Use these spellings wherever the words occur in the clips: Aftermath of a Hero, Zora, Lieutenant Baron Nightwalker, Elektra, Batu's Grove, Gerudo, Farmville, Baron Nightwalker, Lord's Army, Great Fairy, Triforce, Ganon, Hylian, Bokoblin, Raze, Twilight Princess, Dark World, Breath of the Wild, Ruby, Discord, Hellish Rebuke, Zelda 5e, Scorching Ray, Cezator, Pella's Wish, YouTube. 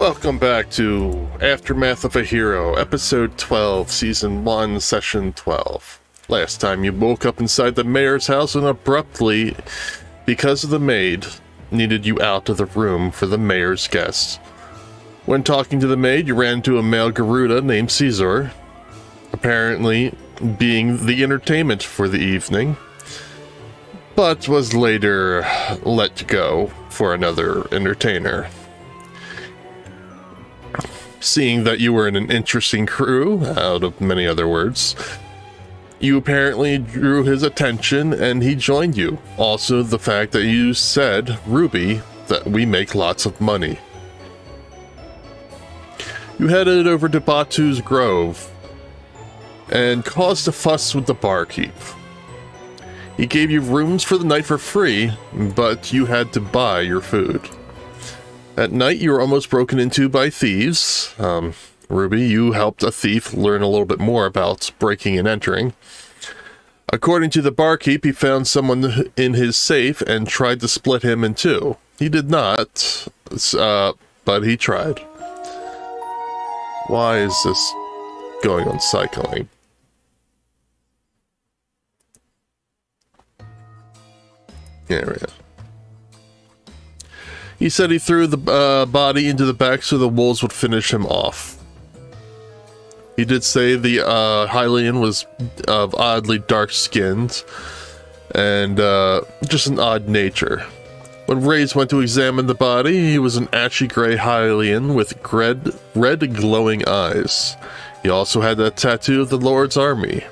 Welcome back to Aftermath of a Hero, Episode 12, Season 1, Session 12. Last time you woke up inside the mayor's house and abruptly, because of the maid, needed you out of the room for the mayor's guests. When talking to the maid, you ran into a male Gerudo named Cezator, apparently being the entertainment for the evening, but was later let go for another entertainer. Seeing that you were in an interesting crew, out of many other words, you apparently drew his attention and he joined you. Also, the fact that you said, Ruby, that we make lots of money. You headed over to Batu's Grove and caused a fuss with the barkeep. He gave you rooms for the night for free, but you had to buy your food. At night, you were almost broken into by thieves. Ruby, you helped a thief learn a little bit more about breaking and entering. According to the barkeep, he found someone in his safe and tried to split him in two. He did not, but he tried. Why is this going on cycling? There we go. He said he threw the body into the back so the wolves would finish him off. He did say the Hylian was of oddly dark-skinned and just an odd nature. When Raze went to examine the body, he was an ashy gray Hylian with red glowing eyes. He also had a tattoo of the Lord's Army.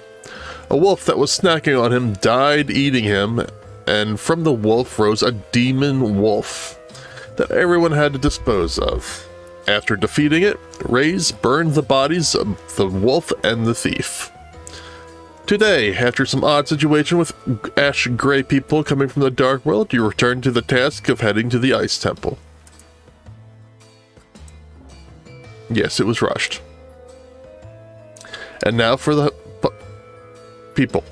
A wolf that was snacking on him died eating him, and from the wolf rose a demon wolf that everyone had to dispose of. After defeating it, Raze burned the bodies of the wolf and the thief. Today, after some odd situation with ash gray people coming from the dark world, you return to the task of heading to the ice temple. Yes, it was rushed. And now for the people.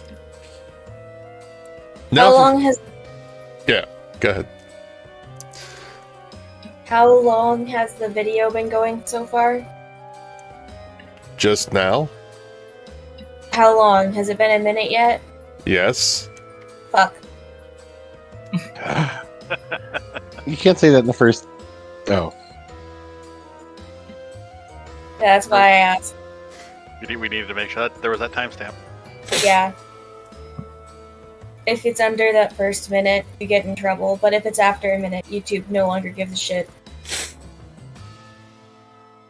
Now Yeah, go ahead. How long has the video been going so far? Just now. How long? Has it been a minute yet? Yes. Fuck. You can't say that in the first... Oh. That's why I asked. We needed to make sure that there was that timestamp. Yeah. If it's under that first minute, you get in trouble. But if it's after a minute, YouTube no longer gives a shit.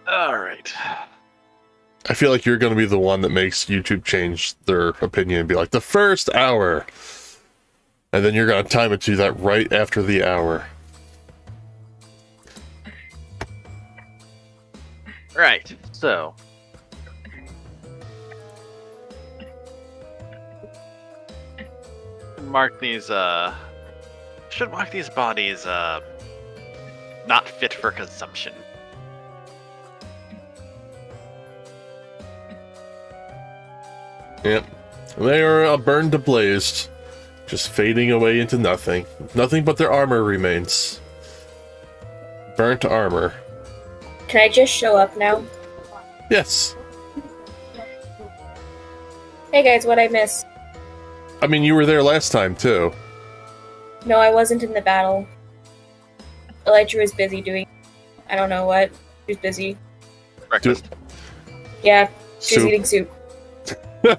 Alright. I feel like you're going to be the one that makes YouTube change their opinion and be like, the first hour! And then you're going to time it to that right after the hour. Right, so... Should mark these bodies, not fit for consumption. Yep. They are burned to blaze, just fading away into nothing. Nothing but their armor remains. Burnt armor. Can I just show up now? Yes. Hey guys, what'd I miss? I mean, you were there last time, too. No, I wasn't in the battle. Elektra was busy doing... I don't know what. She was busy. Breakfast. Yeah, she was eating soup. Hey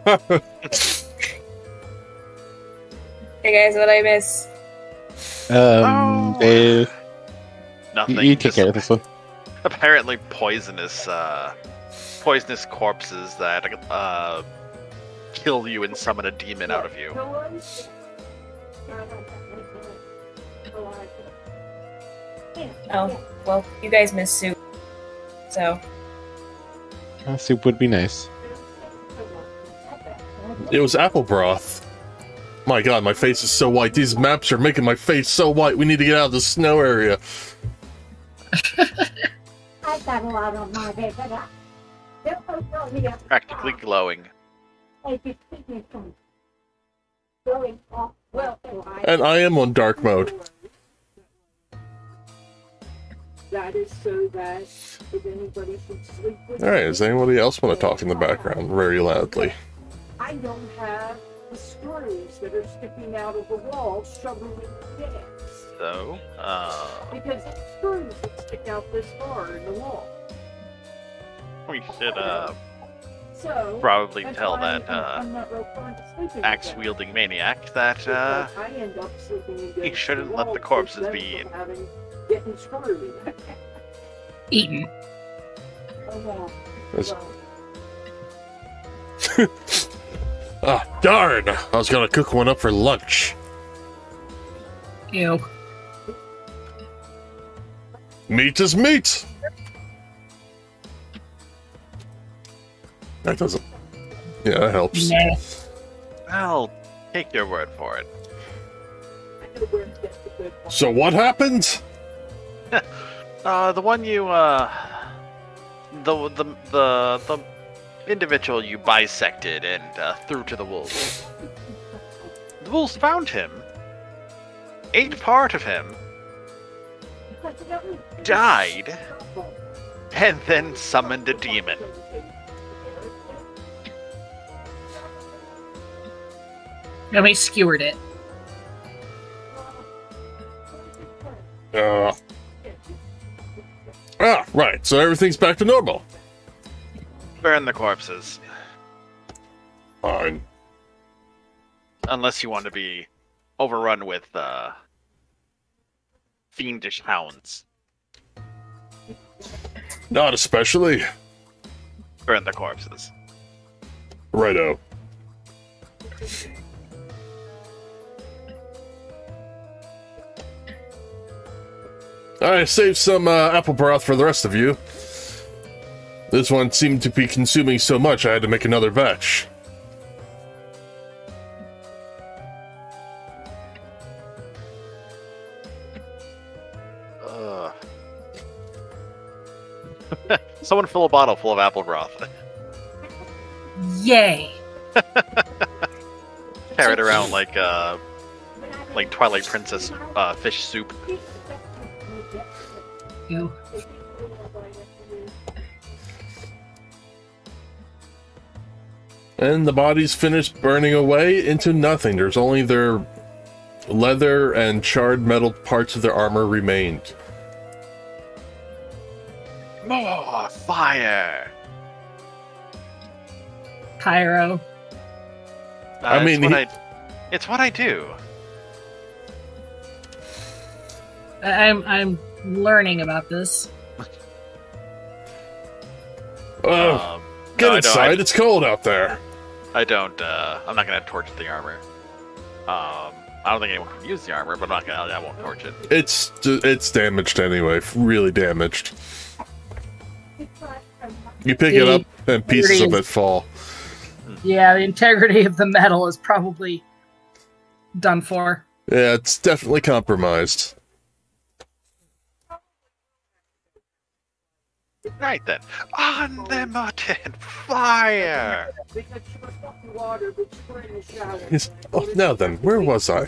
guys, what'd I miss? Nothing. You take care of this one. Apparently poisonous corpses that kill you and summon a demon out of you. Oh, well, you guys miss soup, so... soup would be nice. It was apple broth. My god, my face is so white. These maps are making my face so white. We need to get out of the snow area. Practically glowing. And I am on dark mode. That is so bad. If anybody should sleep with... Alright, does anybody else want to talk in the background very loudly? I don't have the screws that are sticking out of the wall shoveling the dance. So, because the screws that stick out this far in the wall. We should, probably tell that, axe-wielding maniac that, he shouldn't let the corpses be eaten. Eaten. Ah, darn! I was gonna cook one up for lunch. Ew. Meat is meat! That doesn't... Yeah, that helps. No. I'll take your word for it. So what happened? The one you, the individual you bisected and threw to the wolves. The wolves found him, ate part of him, died, and then summoned a demon. Nobody skewered it. Ah, right, so everything's back to normal. Burn the corpses. Fine. Unless you want to be overrun with, fiendish hounds. Not especially. Burn the corpses. Righto. I saved some apple broth for the rest of you. This one seemed to be consuming so much I had to make another batch. Someone fill a bottle full of apple broth. Yay! Carry it around like Twilight Princess fish soup. You. And the bodies finished burning away into nothing. There's only their leather and charred metal parts of their armor remained. More fire! Pyro. I mean, it's what I do. I'm learning about this. Get inside, it's cold out there. I don't, I'm not gonna torch the armor. I don't think anyone can use the armor, but I won't torch it. It's damaged anyway, really damaged. You pick it up and pieces of it fall. Yeah, the integrity of the metal is probably done for. Yeah, it's definitely compromised. Right then, on them and fire! Yes. Oh, now then, where was I?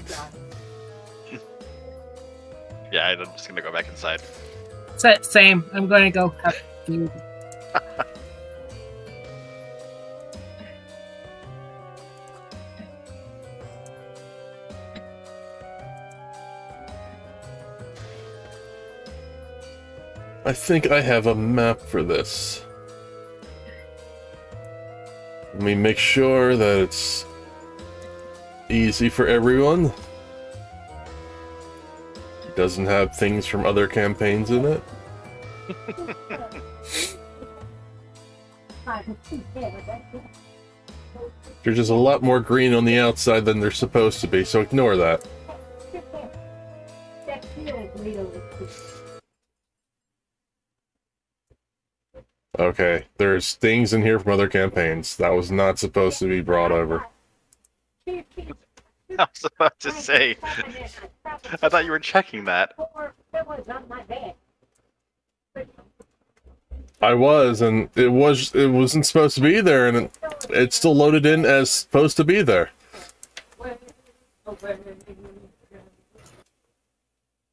Yeah, I'm just gonna go back inside. Same, I'm gonna go have food. I think I have a map for this. Let me make sure that it's easy for everyone. It doesn't have things from other campaigns in it. There's just a lot more green on the outside than there's supposed to be, so ignore that. Okay, there's things in here from other campaigns. That was not supposed to be brought over. I was about to say, I thought you were checking that. I was, and it wasn't supposed to be there, and it's still loaded in as supposed to be there.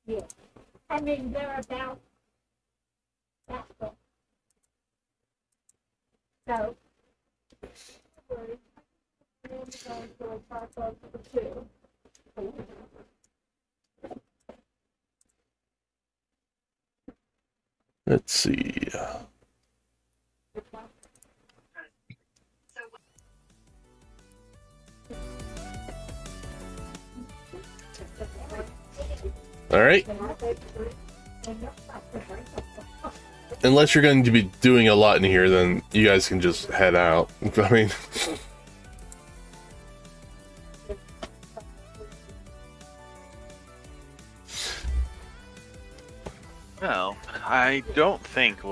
Yeah. I mean, they're about that book. So, let's see. All right. Unless you're going to be doing a lot in here, then you guys can just head out. I mean, well, I don't think we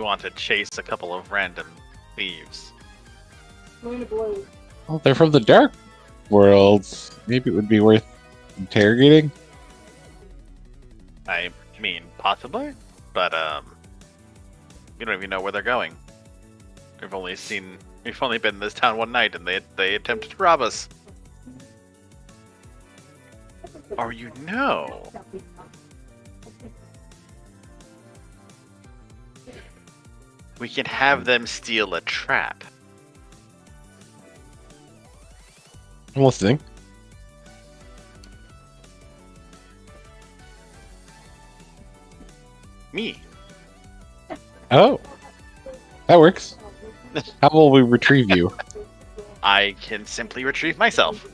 want to chase a couple of random thieves. Well, they're from the Dark World. Maybe it would be worth interrogating. I mean, possibly, but you don't even know where they're going. We've only been in this town one night, and they attempted to rob us. Or you know. We can have them steal a trap. I'm listening. Me. Oh. That works. How will we retrieve you? I can simply retrieve myself.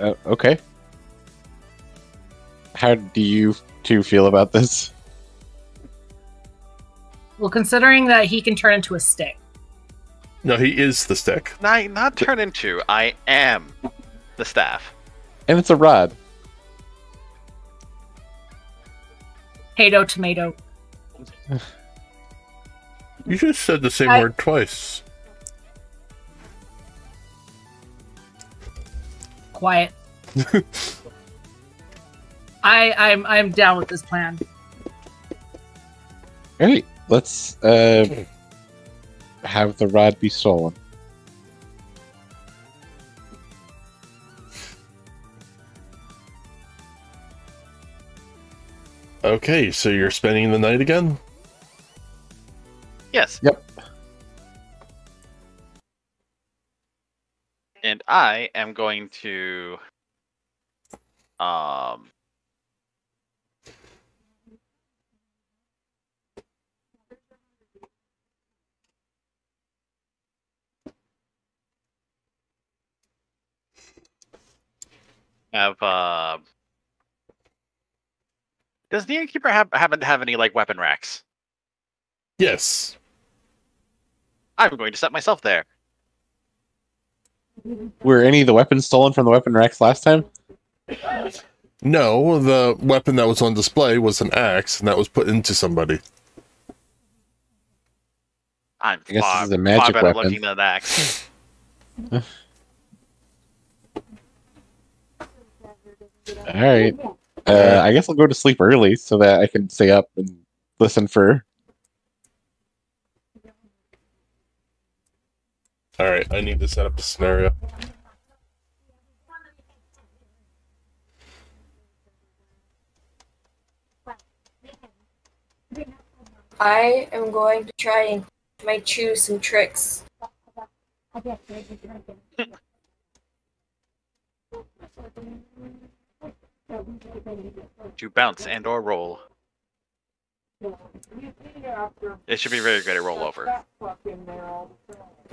Okay. How do you two feel about this? Well, considering that he can turn into a stick. No, he is the stick. Not turn into. I am the staff. And it's a rod. Potato, tomato. You just said the same word twice. Quiet. I'm down with this plan. All right. Let's have the rod be stolen. Okay, so you're spending the night again? Yes. Yep. And I am going to have does the innkeeper happen to have any like weapon racks? Yes. I'm going to set myself there. Were any of the weapons stolen from the weapon racks last time? No, the weapon that was on display was an axe, and that was put into somebody. I'm I guess far, this is a magic better weapon. Looking at an axe. All right. I guess I'll go to sleep early so that I can stay up and listen for. All right. I need to set up the scenario. I am going to try and might choose some tricks. To bounce and or roll. It should be very good at rollover. Yeah.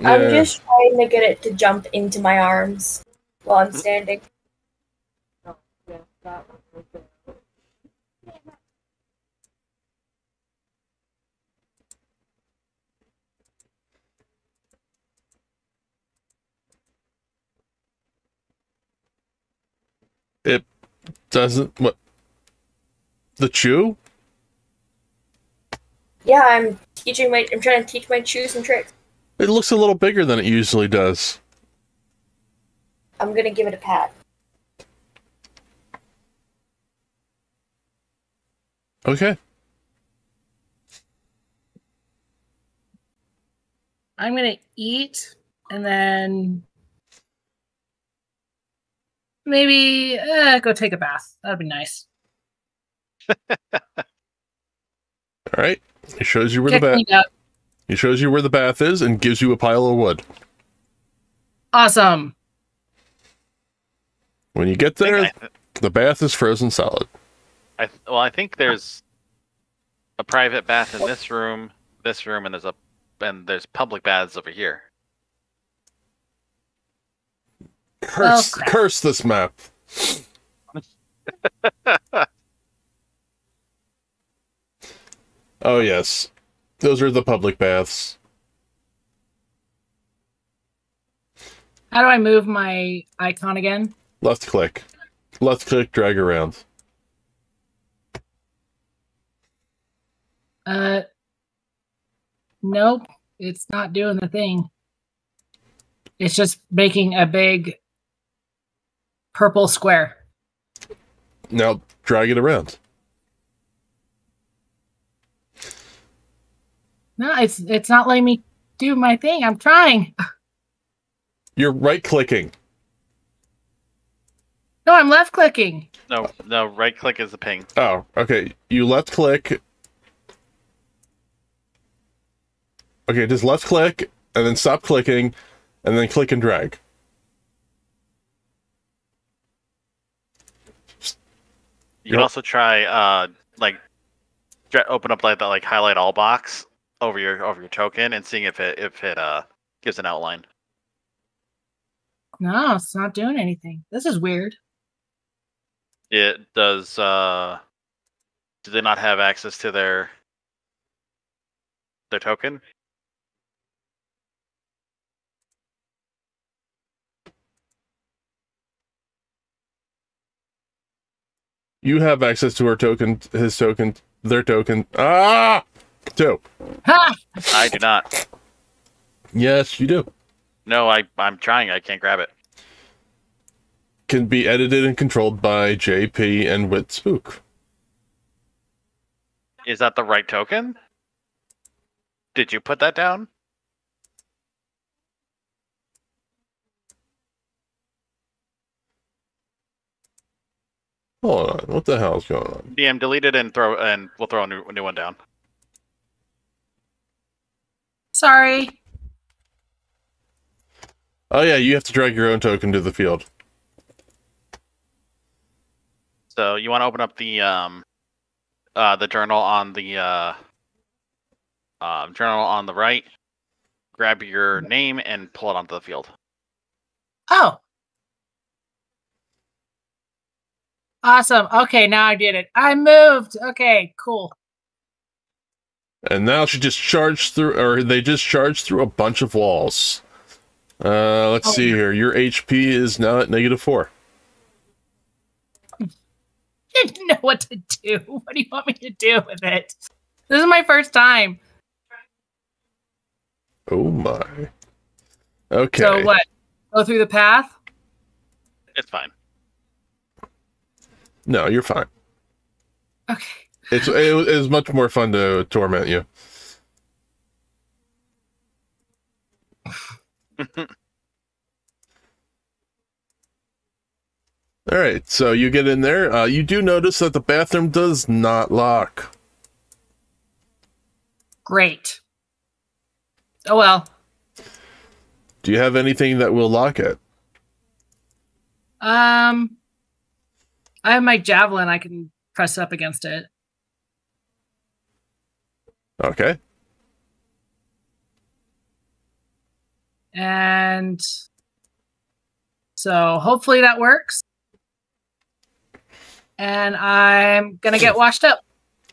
I'm just trying to get it to jump into my arms while I'm standing. It doesn't... What? The chew? Yeah, I'm trying to teach my chew some tricks. It looks a little bigger than it usually does. I'm gonna give it a pat. Okay. I'm gonna eat, and then... maybe go take a bath. That'd be nice. Alright. He shows you where the bath... He shows you where the bath is and gives you a pile of wood. Awesome. When you get there, the bath is frozen solid. I think there's a private bath in this room, and there's public baths over here. Curse this map. Oh yes. Those are the public baths. How do I move my icon again? Left click. Left click, drag around. Nope. It's not doing the thing. It's just making a big purple square. Now drag it around. No, it's not letting me do my thing. I'm trying. You're right-clicking. No, I'm left-clicking. No, right-click is the ping. Oh, okay. You left-click. Okay, just left-click, and then stop clicking, and then click and drag. You can also try, open up like that, like highlight all box over your token, and seeing if it gives an outline. No, it's not doing anything. This is weird. It does. Do they not have access to their token? You have access to her token, his token, their token. Ah, two. Ha! I do not. Yes, you do. No, I'm trying. I can't grab it. Can be edited and controlled by JP and Wit Spook. Is that the right token? Did you put that down? Hold on, what the hell is going on? DM, delete it and we'll throw a new one down. Sorry. Oh yeah, you have to drag your own token to the field. So you want to open up the journal on the journal on the right. Grab your name and pull it onto the field. Oh. Awesome. Okay, now I did it. I moved. Okay, cool. And now she just charged through, or they just charged through a bunch of walls. Let's see here. Your HP is now at -4. I didn't know what to do. What do you want me to do with it? This is my first time. Oh my. Okay. So what? Go through the path? It's fine. No, you're fine. Okay. It was much more fun to torment you. All right, so you get in there. You do notice that the bathroom does not lock. Great. Oh well. Do you have anything that will lock it? I have my javelin. I can press up against it. Okay. And so hopefully that works. And I'm going to get washed up.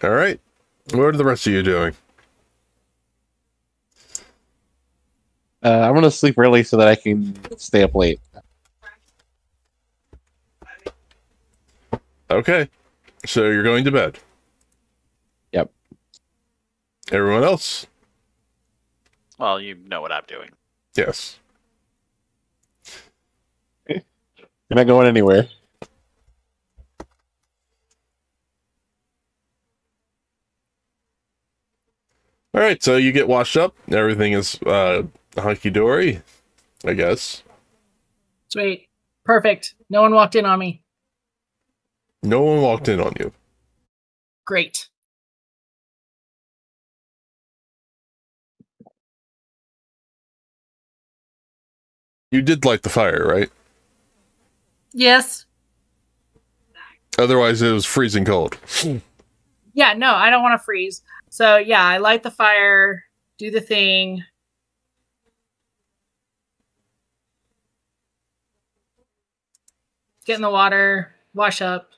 All right. What are the rest of you doing? I'm going to sleep early so that I can stay up late. Okay. So you're going to bed. Yep. Everyone else? Well, you know what I'm doing. Yes. You're not going anywhere. All right, so you get washed up. Everything is hunky-dory, I guess. Sweet. Perfect. No one walked in on me. No one walked in on you. Great. You did light the fire, right? Yes. Otherwise, it was freezing cold. Yeah, no, I don't want to freeze. So, yeah, I light the fire, do the thing. Get in the water, wash up,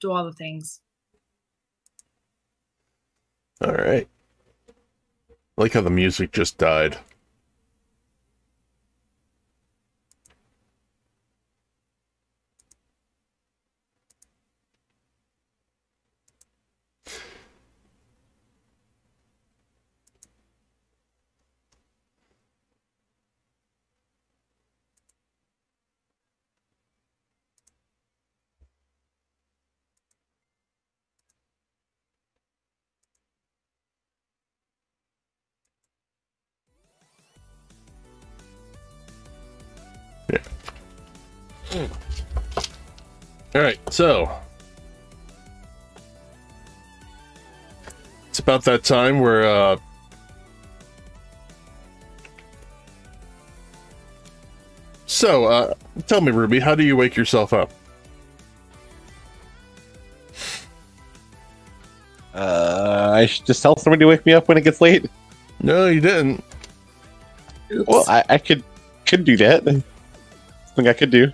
do all the things. All right. I like how the music just died. Yeah. Mm. All right, so it's about that time where tell me, Ruby, how do you wake yourself up? I should just tell somebody to wake me up when it gets late. No, you didn't. Oops. Well, I could do that. I could do.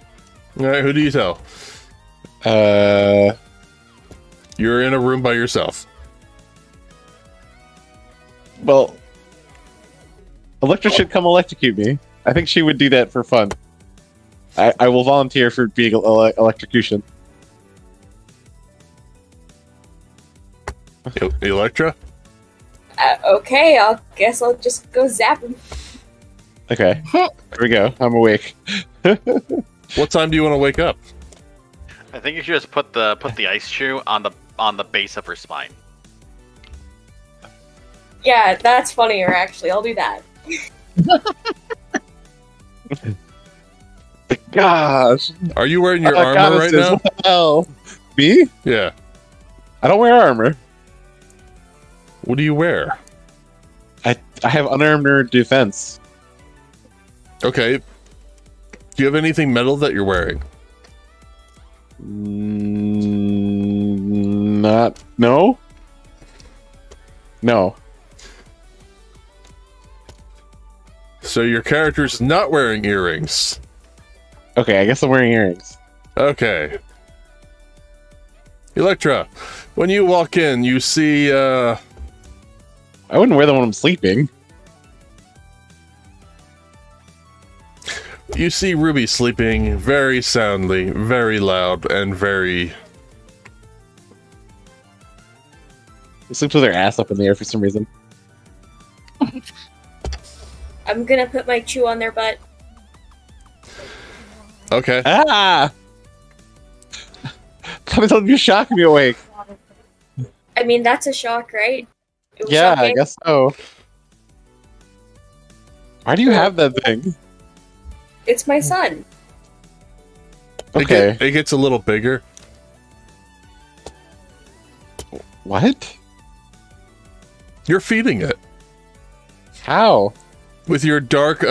All right, who do you tell? You're in a room by yourself. Well, Elektra should come electrocute me. I think she would do that for fun. I will volunteer for being electrocution. Elektra? Okay, I guess I'll just go zap him. Okay, here we go. I'm awake. What time do you want to wake up? I think you should just put the ice shoe on the base of her spine. Yeah, that's funnier actually. I'll do that. Gosh, are you wearing your armor right now? Well. Me? Yeah. I don't wear armor. What do you wear? I have unarmored defense. Okay. Do you have anything metal that you're wearing? No. So your character's not wearing earrings. Okay, I guess I'm wearing earrings. Okay. Elektra, when you walk in, you see, I wouldn't wear them when I'm sleeping. You see Ruby sleeping very soundly, very loud, and very... She sleeps with her ass up in the air for some reason. I'm gonna put my chew on their butt. Okay. Ah! Come on, you shocked me awake. I mean, that's a shock, right? Yeah, shocking. I guess so. Why do you have that thing? It's my son. Okay. It gets a little bigger. What? You're feeding it. How? With your dark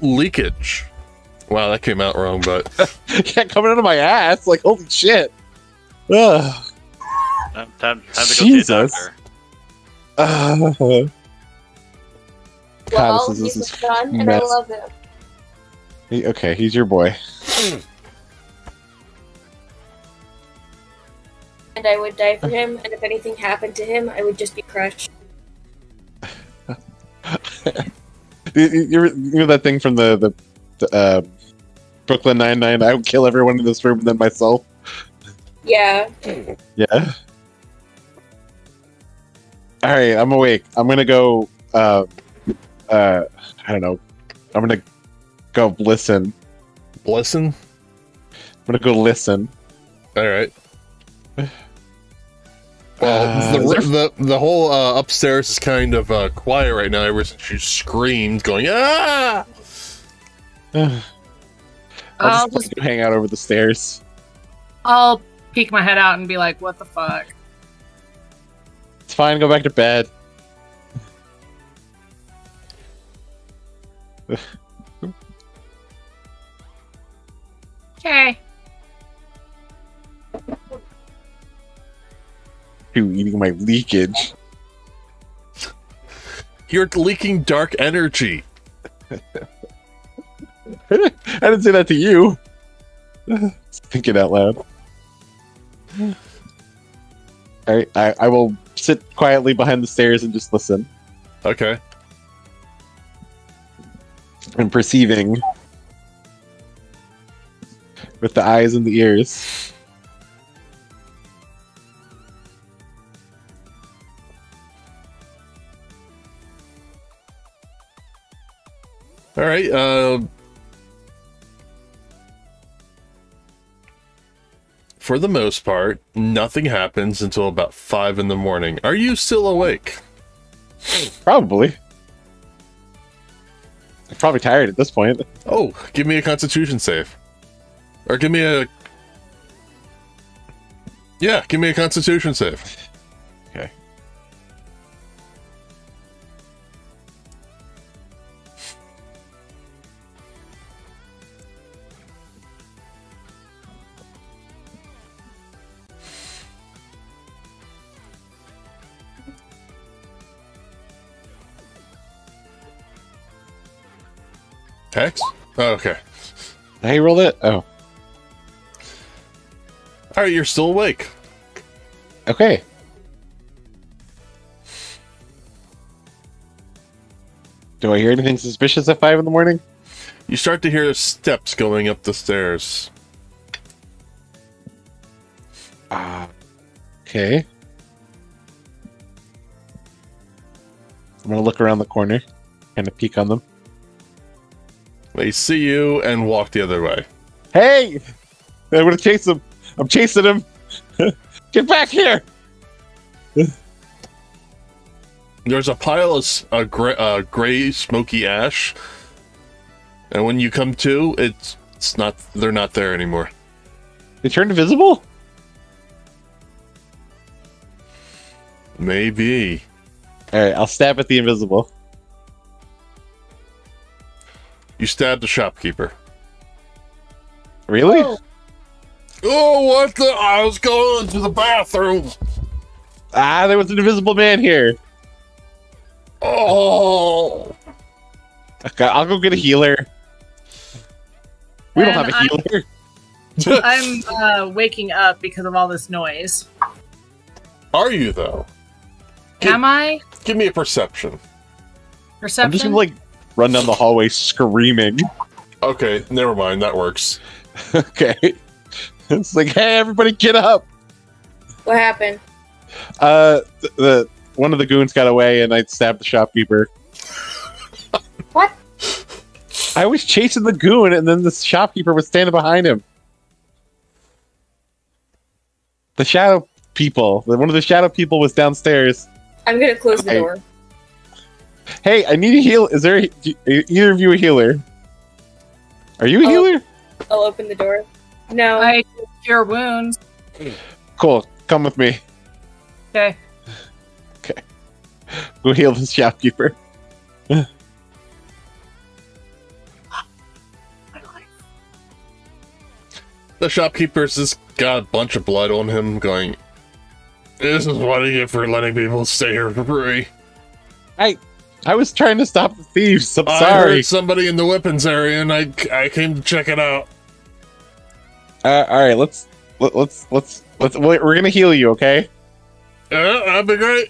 leakage. Wow, that came out wrong, but... yeah, coming out of my ass, like, holy shit. Ugh. Time to go Jesus. See a doctor. Well, he was done, and I love him. He, okay, he's your boy. And I would die for him, and if anything happened to him, I would just be crushed. you know that thing from the Brooklyn Nine-Nine? I would kill everyone in this room and then myself. Yeah. Yeah. All right, I'm awake. I'm gonna go. I don't know. I'm gonna go listen. Listen. I'm gonna go listen. All right. Well, the whole upstairs is kind of quiet right now. Ever since you screamed, going ah. I'll just hang out over the stairs. I'll peek my head out and be like, "What the fuck." It's fine, go back to bed. Okay. You eating my leakage. You're leaking dark energy. I didn't say that to you. Think it out loud. Alright, I will sit quietly behind the stairs and just listen. Okay. I'm perceiving with the eyes and the ears. All right. For the most part, nothing happens until about 5 in the morning. Are you still awake? Probably. I'm probably tired at this point. Oh, give me a Constitution save. Or give me a... Yeah, give me a Constitution save. Okay. Hex? Oh, okay. Hey, roll it. Oh. Alright, you're still awake. Okay. Do I hear anything suspicious at 5 in the morning? You start to hear steps going up the stairs. Okay. I'm gonna look around the corner, kind of peek on them. They see you and walk the other way. Hey! I'm gonna chase him. I'm chasing him. Get back here! There's a pile of gray, smoky ash, and when you come to, it's not. They're not there anymore. They turned invisible? Maybe. All right, I'll stab at the invisible. You stabbed the shopkeeper. Really? Oh, what the? I was going to the bathroom. Ah, there was an invisible man here. Oh. Okay, I'll go get a healer. We don't have a healer. I'm waking up because of all this noise. Are you, though? Am I? Give me a perception. Perception? I'm just gonna, like, run down the hallway screaming. Okay, never mind. That works. Okay. It's like, hey, everybody get up! What happened? The one of the goons got away and I stabbed the shopkeeper. What? I was chasing the goon and then the shopkeeper was standing behind him. The shadow people. One of the shadow people was downstairs. I'm gonna close the door. Hey, I need a heal. Is there either of you a healer? Are you a healer? I'll open the door. No, I cure wounds. Cool. Come with me. Okay. Okay. We'll heal this shopkeeper. My life. The shopkeeper's just got a bunch of blood on him, going, this is what I get for letting people stay here for free. I was trying to stop the thieves, I'm sorry. I heard somebody in the weapons area, and I came to check it out. Alright, we're gonna heal you, okay? That'd be great.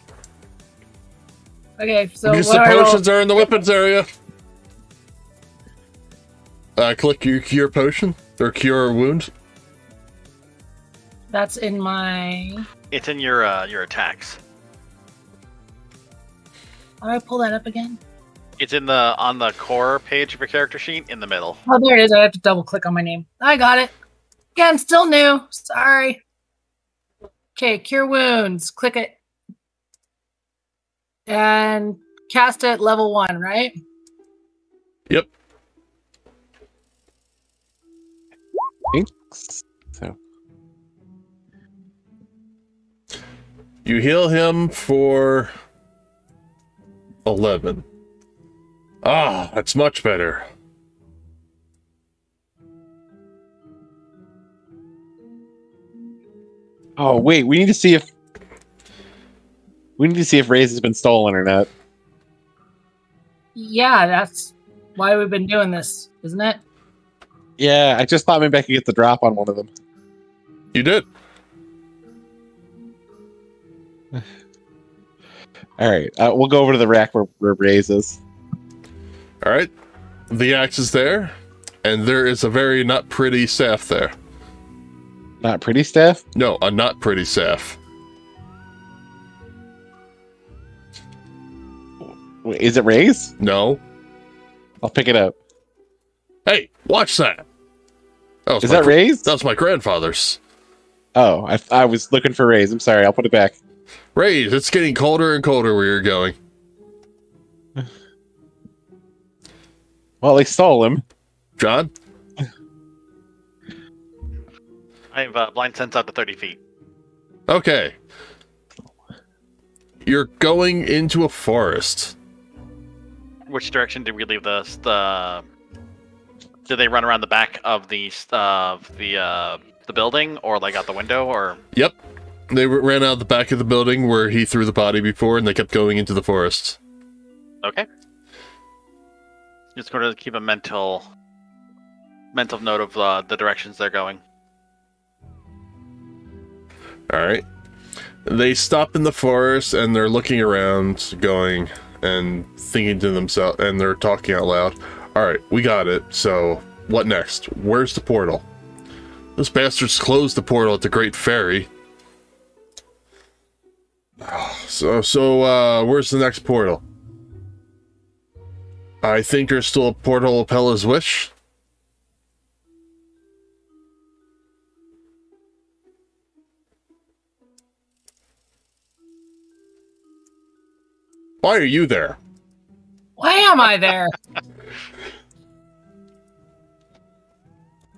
Okay, so use the potions are in the weapons area. Click your cure potion or cure wound. That's in my. It's in your attacks. How do I pull that up again? It's in the on the core page of your character sheet in the middle. Oh, there it is. I have to double click on my name. I got it. Yeah, I'm still new. Sorry. Okay, cure wounds. Click it. And cast it level 1, right? Yep. Thanks. So you heal him for 11. Ah, that's much better. Oh wait, we need to see if Raze has been stolen or not. Yeah, that's why we've been doing this, isn't it? Yeah, I just thought maybe I could get the drop on one of them. You did. All right, we'll go over to the rack where Raze is. All right, the axe is there, and there is a very not pretty staff there. Not pretty staff? No, a not pretty staff. Is it Raze? No. I'll pick it up. Hey, watch that. Is that Raze? That was my grandfather's. Oh, I was looking for Raze. I'm sorry. I'll put it back. Raze, it's getting colder and colder where you're going. Well, they stole him. John? I have blind sense out to 30 feet. Okay. You're going into a forest. Which direction did we leave this? Did they run around the back of the building, or like out the window, or? Yep, they ran out the back of the building where he threw the body before, and they kept going into the forest. Okay. Just going to keep a mental note of the directions they're going. All right. They stop in the forest and they're looking around, going and thinking to themselves, and they're talking out loud. All right, we got it. So what next? Where's the portal? Those bastards closed the portal at the Great Fairy. So where's the next portal? I think there's still a portal of Pella's Wish. Why are you there? Why am I there?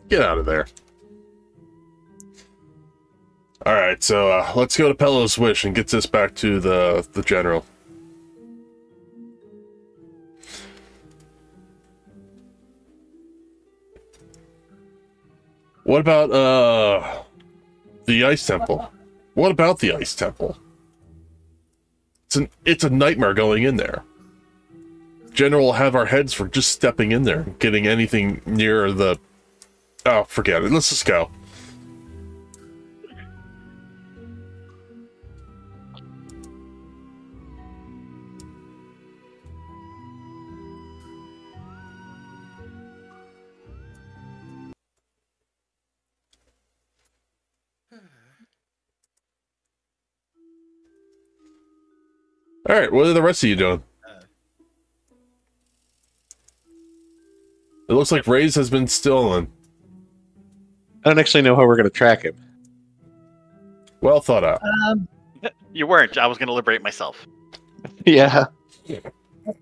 Get out of there. Alright, so let's go to Pella's Wish and get this back to the general. What about the Ice Temple? What about the Ice Temple? It's a nightmare going in there. General will have our heads for just stepping in there, getting anything near the... Oh, forget it. Let's just go. All right, what are the rest of you doing? It looks like Raze has been stolen. I don't actually know how we're going to track him. Well thought out. You weren't. I was going to liberate myself. Yeah.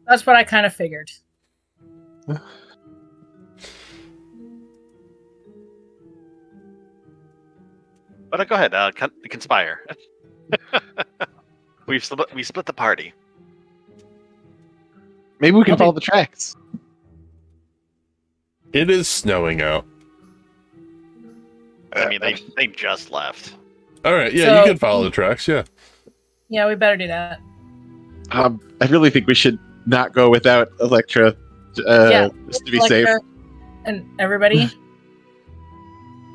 That's what I kind of figured. But go ahead. Conspire. We split the party. Maybe we can follow the tracks. It is snowing out. I mean, they just left. All right, yeah, so, you can follow the tracks, yeah. Yeah, we better do that. I really think we should not go without Elektra, yeah, just to be Elektra safe. And everybody,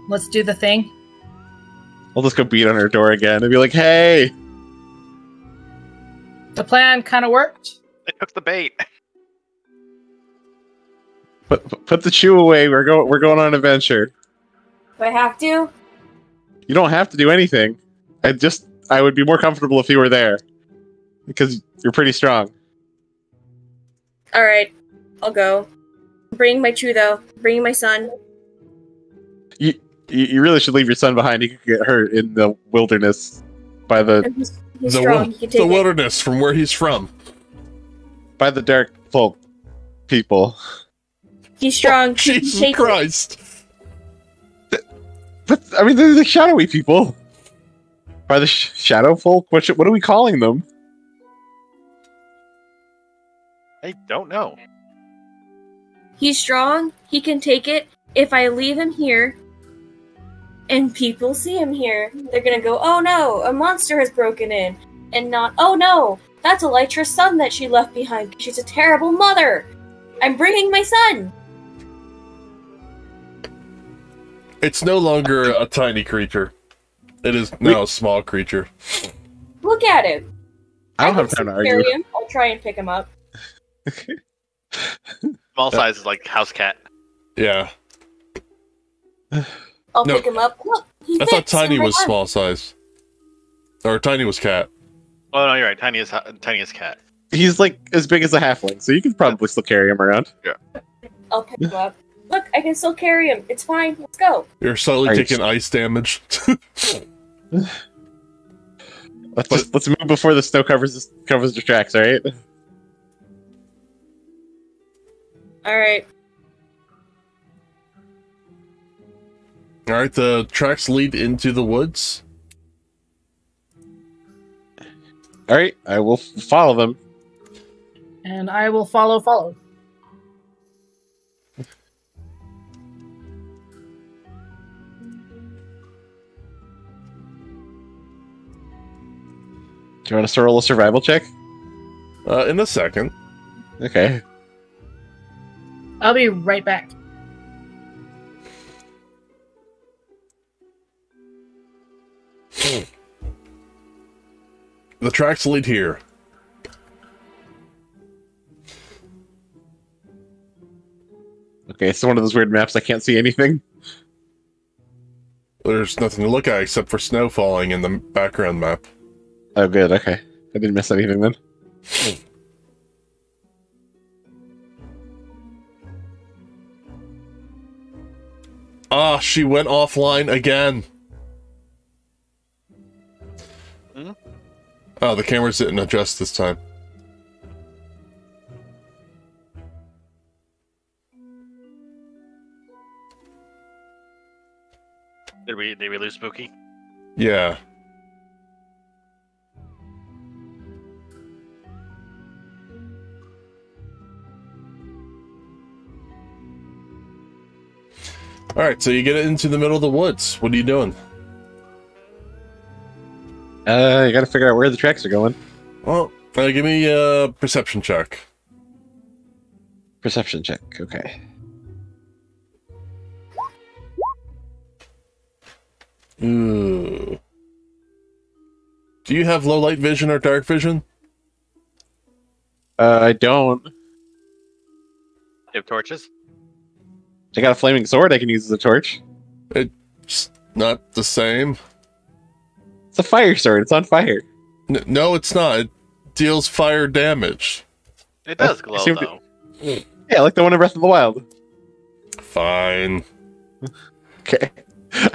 let's do the thing. I'll just go beat on her door again and be like, hey! The plan kind of worked. They took the bait. Put the shoe away. We're going on an adventure. Do I have to? You don't have to do anything. I would be more comfortable if you were there, because you're pretty strong. All right, I'll go. Bring my chew though. Bring my son. You really should leave your son behind. He could get hurt in the wilderness by the the wilderness from where he's from. By the dark folk people. He's strong. Oh, Jesus Christ. But I mean, they're the shadowy people. Are the shadow folk? What are we calling them? I don't know. He's strong. He can take it. If I leave him here, and people see him here, they're gonna go, "Oh no, a monster has broken in," and not, "Oh no, that's Elytra's son that she left behind. She's a terrible mother. I'm bringing my son." It's no longer a tiny creature. It is now a small creature. Look at him. I don't have time to argue. I'll try and pick him up. Small size is like house cat. Yeah. I'll pick him up. Look, I thought Tiny was small size. Or Tiny was cat. Oh, no, you're right. Tiny is cat. He's like as big as a halfling, so you can probably still carry him around. Yeah. I'll pick him up. Look, I can still carry him. It's fine. Let's go. You're slowly taking ice damage. let's move before the snow covers the tracks. All right. All right. All right. The tracks lead into the woods. All right. I will follow them. And I will follow. Do you want to roll a survival check? In a second. Okay. I'll be right back. The tracks lead here. Okay, it's one of those weird maps. I can't see anything. There's nothing to look at except for snow falling in the background map. Oh, good. Okay. I didn't miss anything then. Ah, she went offline again. Hmm? Oh, the cameras didn't adjust this time. Did we lose Spooky? Yeah. Alright, so you get into the middle of the woods. What are you doing? You gotta figure out where the tracks are going. Well, give me a perception check. Perception check, okay. Ooh. Do you have low light vision or dark vision? I don't. Do you have torches? I got a flaming sword I can use as a torch. It's not the same. It's a fire sword. It's on fire. No, it's not. It deals fire damage. It does glow, though. Yeah, like the one in Breath of the Wild. Fine. Okay.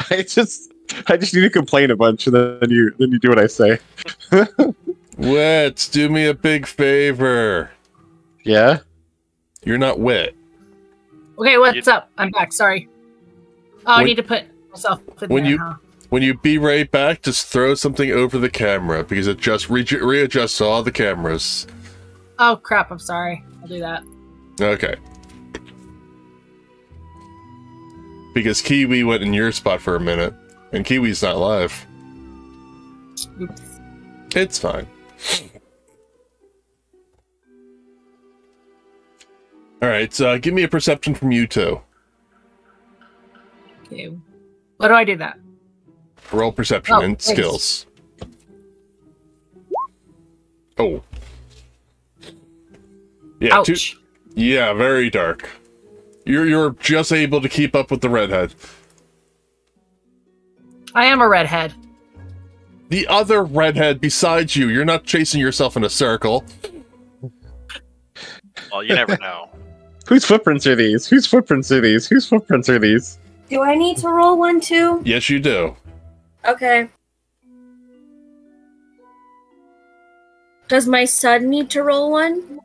I just need to complain a bunch, and then you do what I say. Wits, do me a big favor. Yeah? You're not wit. Okay, what's up? I'm back. Sorry. Oh, I need to put myself in there. When you be right back, just throw something over the camera because it just readjusts all the cameras. Oh crap! I'm sorry. I'll do that. Okay. Because Kiwi went in your spot for a minute, and Kiwi's not live. Oops. It's fine. Alright, so give me a perception from you two. Okay. What do I do that? Roll perception and skills. Oh. Yeah, ouch. Yeah, very dark. You're just able to keep up with the redhead. I am a redhead. The other redhead besides you. You're not chasing yourself in a circle. Well, you never know. Whose footprints are these? Whose footprints are these? Whose footprints are these? Do I need to roll one too? Yes, you do. Okay. Does my son need to roll one?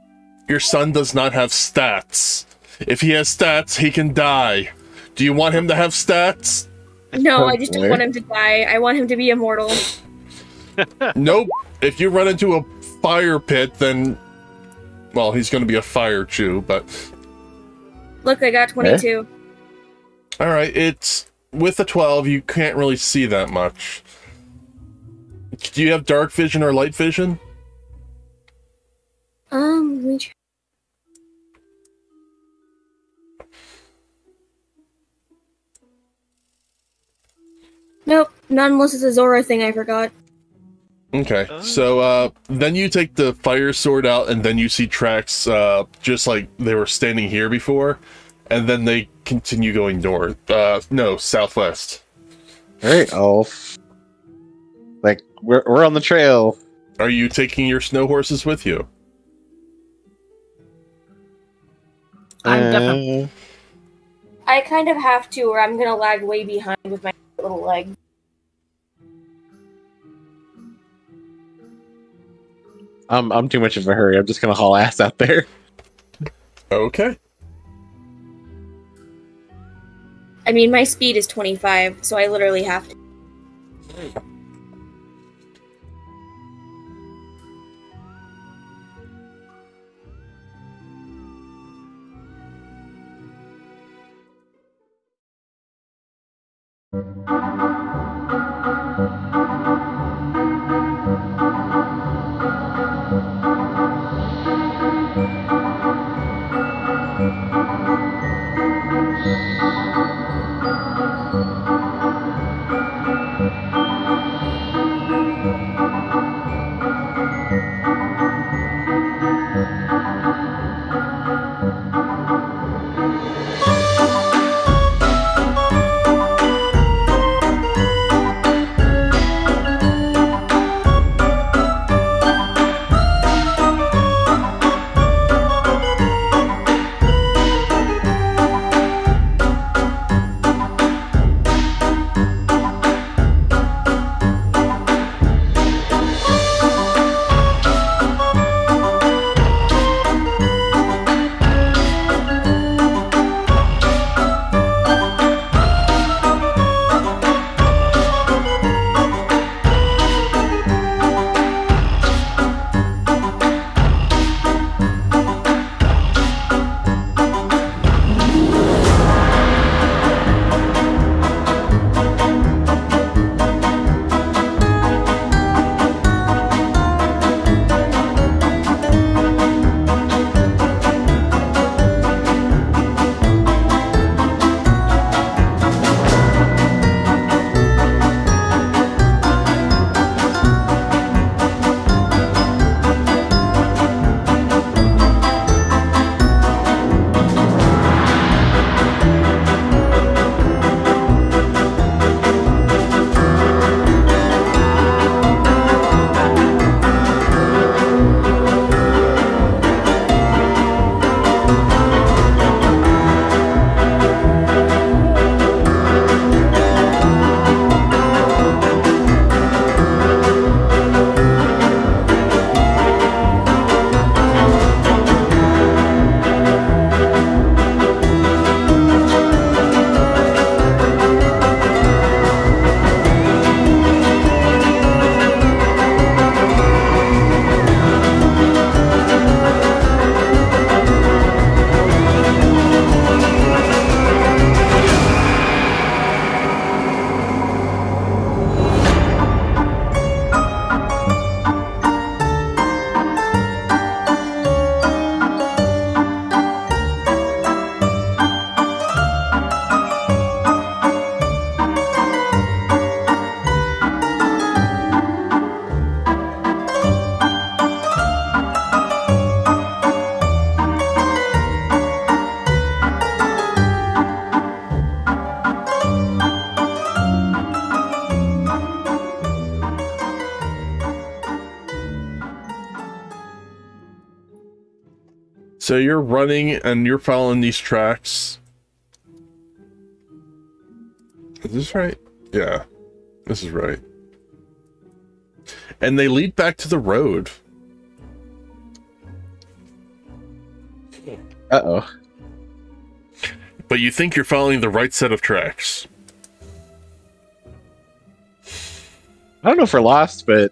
Your son does not have stats. If he has stats, he can die. Do you want him to have stats? No, I just don't want him to die. I want him to be immortal. Nope. If you run into a fire pit, then... Well, he's going to be a fire chew, but... Look, I got 22. Eh? Alright, it's... With a 12, you can't really see that much. Do you have dark vision or light vision? Let me try. Nope, not unless it's a Zora thing I forgot. Okay, so then you take the fire sword out, and then you see tracks just like they were standing here before, and then they continue going north. No, southwest. All right, Elf. Like we're on the trail. Are you taking your snow horses with you? I'm definitely. I kind of have to, or I'm gonna lag way behind with my little leg. I'm too much of a hurry. I'm just gonna haul ass out there. Okay. I mean, my speed is 25, so I literally have to. So you're running and you're following these tracks. Is this right? Yeah, this is right. And they lead back to the road. Uh-oh. But you think you're following the right set of tracks. I don't know if we're lost, but...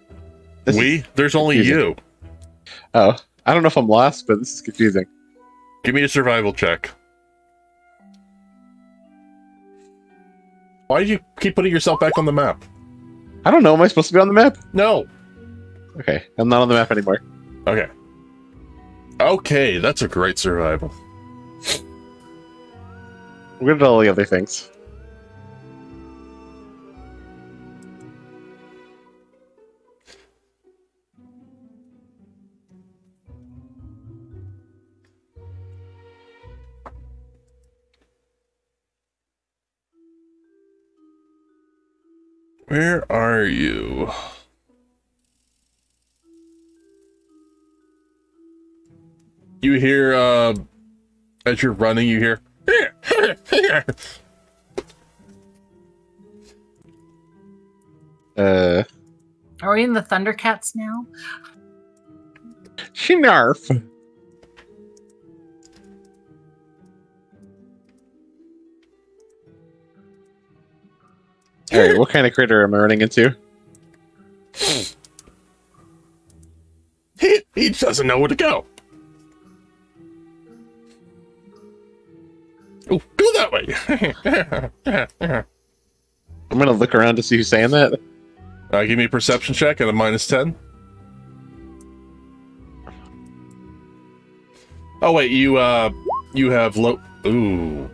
There's only you. Oh, I don't know if I'm lost, but this is confusing. Give me a survival check. Why do you keep putting yourself back on the map? I don't know. Am I supposed to be on the map? No. Okay, I'm not on the map anymore. Okay. Okay, that's a great survival. Where did all the other things? Where are you? You hear, as you're running, you hear, Are we in the Thundercats now? Snarf. Alright, what kind of critter am I running into? He doesn't know where to go. Oh, go that way! I'm gonna look around to see who's saying that. Give me a perception check at a -10. Oh wait, you have low. Ooh.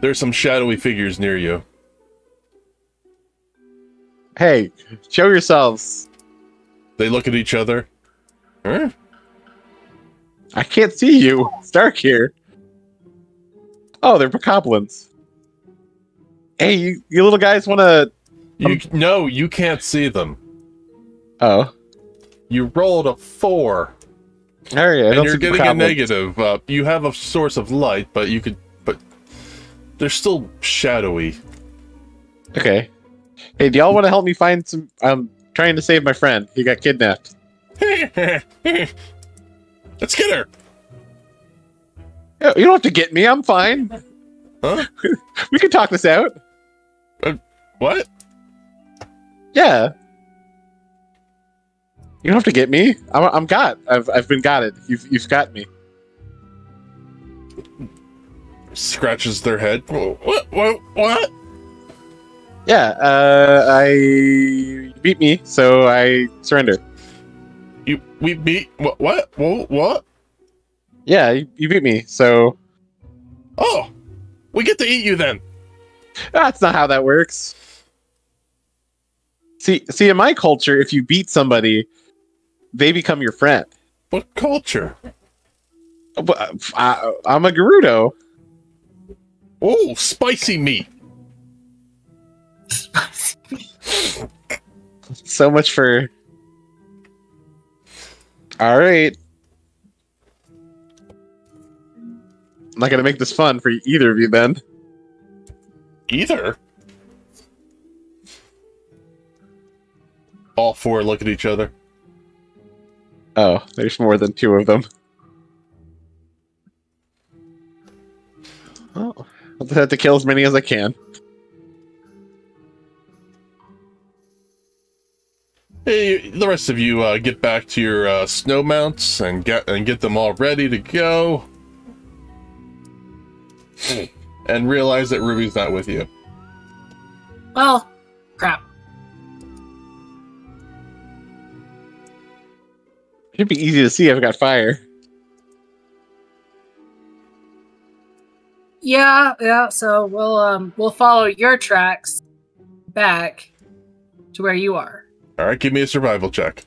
There's some shadowy figures near you. Hey, show yourselves. They look at each other. Huh? I can't see you. It's dark here. Oh, they're Bokoblins. Hey, you little guys want to... No, you can't see them. Oh. You rolled a 4. All right, and you're getting a negative. You have a source of light, but you could... But they're still shadowy. Okay. Hey, do y'all want to help me find some... I'm trying to save my friend. He got kidnapped. Let's get her! You don't have to get me, I'm fine. Huh? We can talk this out. What? Yeah. You don't have to get me. I'm got. I've been gotted. You've got me. Scratches their head. What? Yeah, you beat me, so I surrender. We beat what? Yeah, you beat me. So, oh, we get to eat you then. That's not how that works. See, in my culture, if you beat somebody, they become your friend. What culture? I'm a Gerudo. Oh, spicy meat. Spicy meat. So much for. All right. I'm not going to make this fun for either of you, then. Either? All 4 look at each other. Oh, there's more than 2 of them. Oh, I'll just have to kill as many as I can. Hey, the rest of you get back to your snow mounts and get them all ready to go. And realize that Ruby's not with you. Well, crap. It'd be easy to see I've got fire. Yeah, so we'll follow your tracks back to where you are. All right, give me a survival check.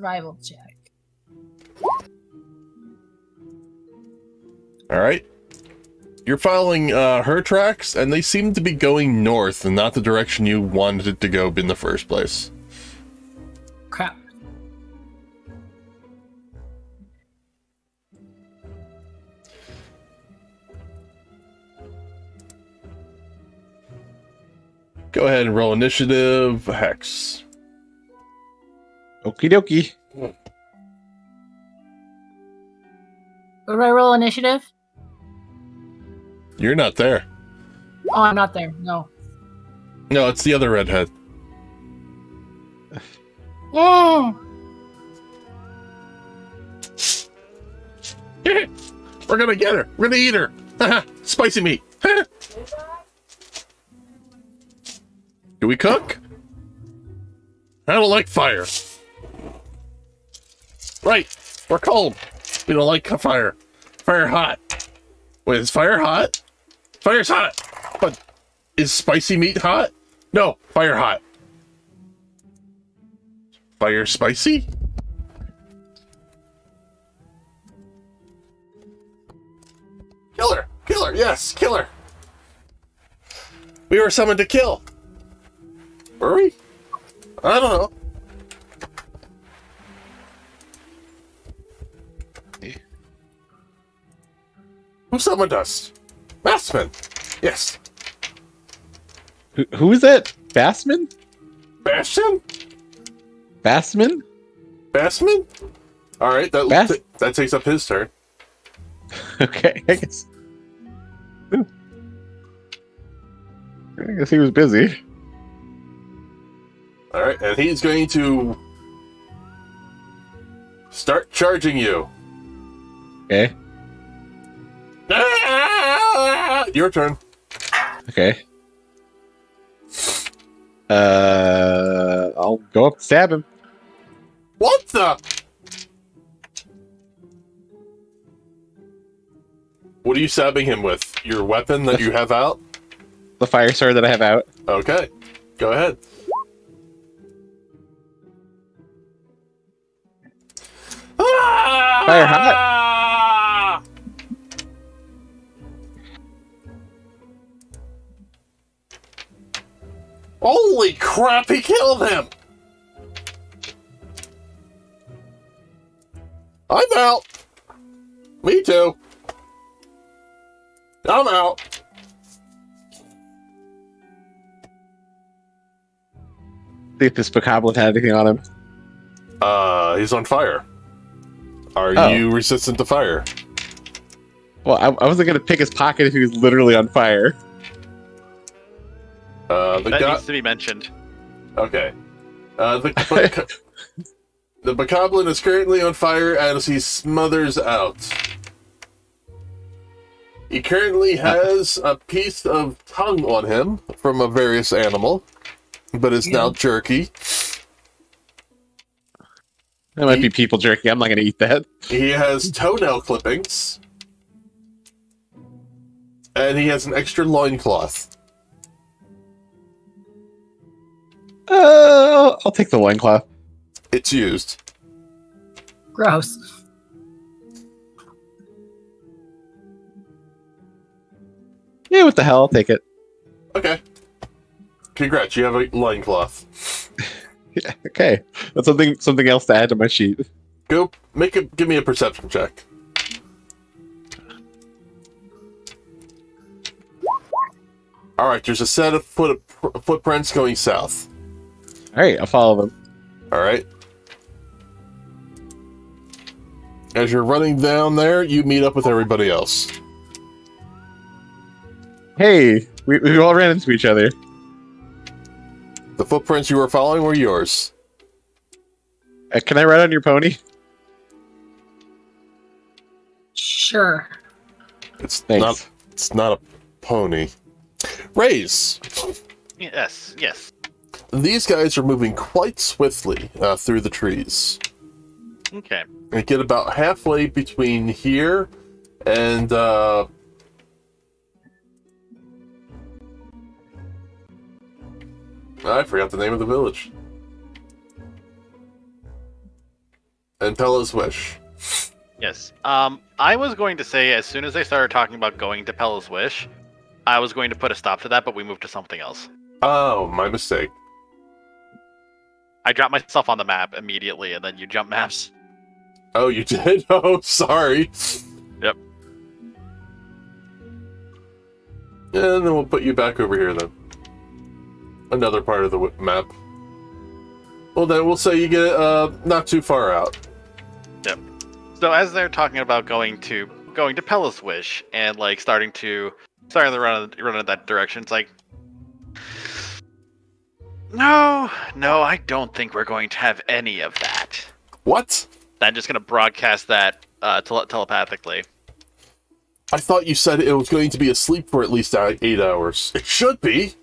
All right. You're following her tracks, and they seem to be going north and not the direction you wanted it to go in the first place. Crap. Go ahead and roll initiative, Hex. Okie dokie. Would I roll initiative? You're not there. Oh, I'm not there. No. No, it's the other redhead. Yeah. We're gonna get her. We're gonna eat her. Spicy meat. Do we cook? I don't like fire. Right. We're cold. We don't like fire. Fire hot. Wait, is fire hot? Fire's hot. But is spicy meat hot? No, fire hot. Fire spicy? Kill her! Kill her! Yes, kill her! We were summoned to kill. Were we? I don't know. Who summoned us? Bassman! Yes. Who is that? Bassman? Bastion? Bassman? Bassman? Alright, that takes up his turn. Okay, I guess. Ooh. I guess he was busy. Alright, and he's going to start charging you. Okay. Your turn. Okay. I'll go up and stab him. What the? What are you stabbing him with? Your weapon that you have out? The fire sword that I have out. Okay. Go ahead. Fire hot. Holy crap, he killed him. I'm out. Me too. I'm out. See if this Bokoblin had anything on him. He's on fire. Are you resistant to fire? Well, I wasn't gonna pick his pocket if he was literally on fire. That needs to be mentioned. Okay. The Bokoblin is currently on fire as he smothers out. He currently has a piece of tongue on him from a various animal, but is now jerky. That might be people jerky. I'm not going to eat that. He has toenail clippings, and he has an extra loincloth. I'll take the loincloth. It's used. Gross. Yeah, what the hell? I'll take it. Okay. Congrats, you have a loincloth. Yeah, okay. That's something else to add to my sheet. Go give me a perception check. Alright, there's a set of footprints going south. Alright, I'll follow them. Alright. As you're running down there, you meet up with everybody else. Hey, we all ran into each other. The footprints you were following were yours. Can I ride on your pony? Sure. It's not a pony. Raze! Yes, yes. These guys are moving quite swiftly through the trees. Okay. They get about halfway between here and... I forgot the name of the village. And Pella's Wish. Yes. I was going to say, as soon as they started talking about going to Pella's Wish, I was going to put a stop to that, but we moved to something else. Oh, my mistake. I dropped myself on the map immediately, and then you jump maps. Oh, you did? Oh, sorry. Yep. And then we'll put you back over here, then. another part of the map. Well, then we'll say you get not too far out. Yep. So as they're talking about going to Pella's Wish and like starting the run in that direction, it's like, no, I don't think we're going to have any of that. What? I'm just gonna broadcast that telepathically. I thought you said it was going to be asleep for at least 8 hours. It should be.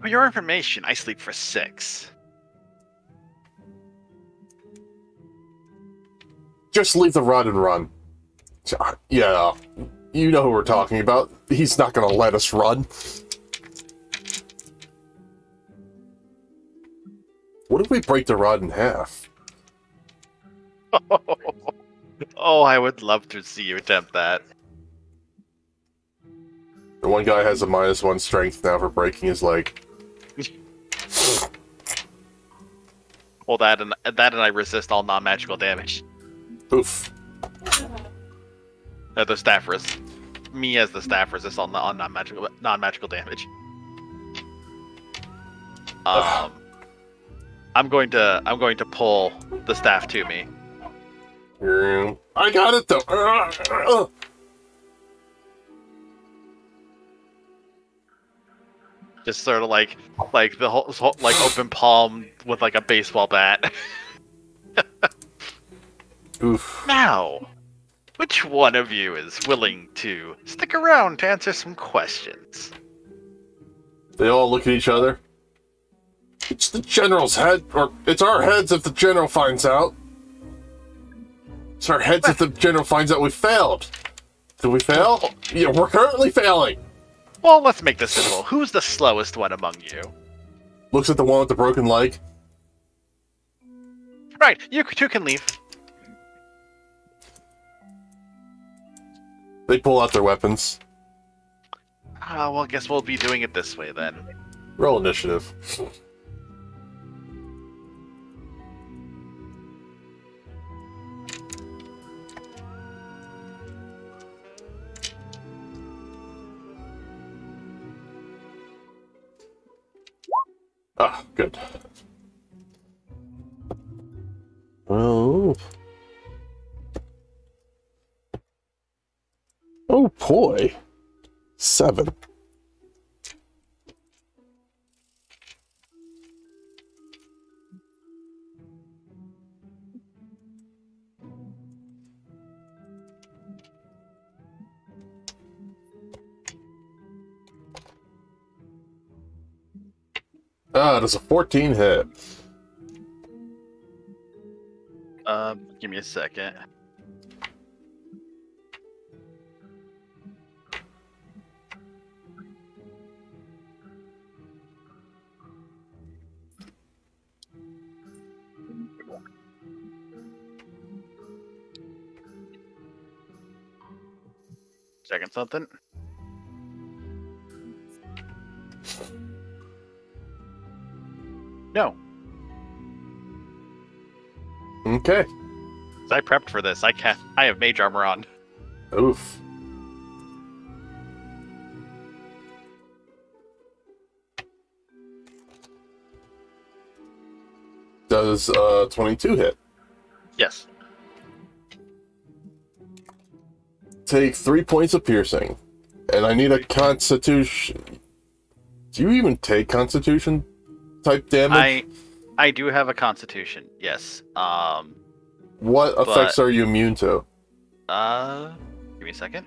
For your information, I sleep for 6. Just leave the rod and run. Yeah, you know who we're talking about. He's not going to let us run. What if we break the rod in half? Oh, I would love to see you attempt that. The one guy has a -1 strength now for breaking his leg. Well, that and I resist all non-magical damage. Oof. The staff resists. Me as the staff resists all non-magical damage. I'm going to pull the staff to me. I got it though. Just sort of like the whole like open palm with like a baseball bat. Oof. Now, which one of you is willing to stick around to answer some questions? They all look at each other. It's the general's head, or it's our heads if the general finds out. It's our heads if the general finds out we failed. Did we fail? Yeah, we're currently failing. Well, let's make this simple. Who's the slowest one among you? Looks at the one with the broken leg. Right, you two can leave. They pull out their weapons. Ah, well, I guess we'll be doing it this way then. Roll initiative. Ah, good. Oh boy. 7. Ah, does a 14 hit? Give me a second. Checking something. No. Okay. I prepped for this. I have mage armor on. Oof. Does 22 hit? Yes. Take 3 points of piercing, and I need a Constitution. Do you even take Constitution type damage? I do have a Constitution, yes. What effects are you immune to? Give me a second.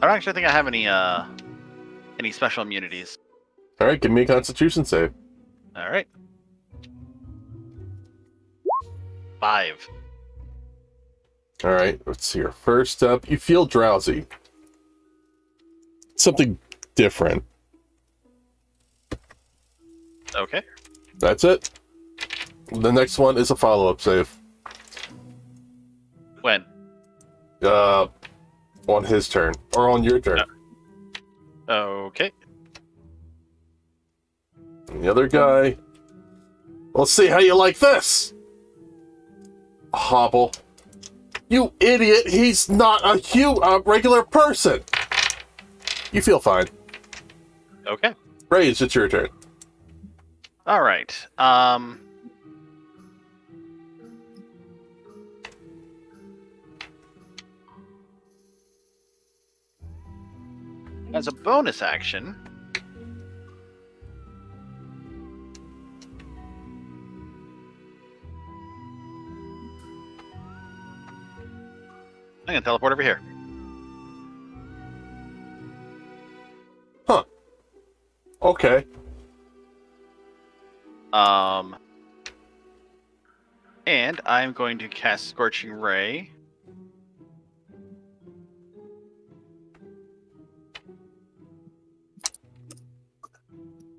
I don't actually think I have any special immunities. All right, give me a Constitution save. All right. 5. All right, let's see here. First up, you feel drowsy. Something different. Okay. That's it. The next one is a follow-up save. When? On his turn. Or on your turn. No. Okay. And the other guy. Let's see how you like this. Hobble. You idiot! He's not a regular person! You feel fine. Okay. Raze, it's your turn. Alright. As a bonus action, I'm gonna teleport over here. Huh. Okay. And I'm going to cast Scorching Ray.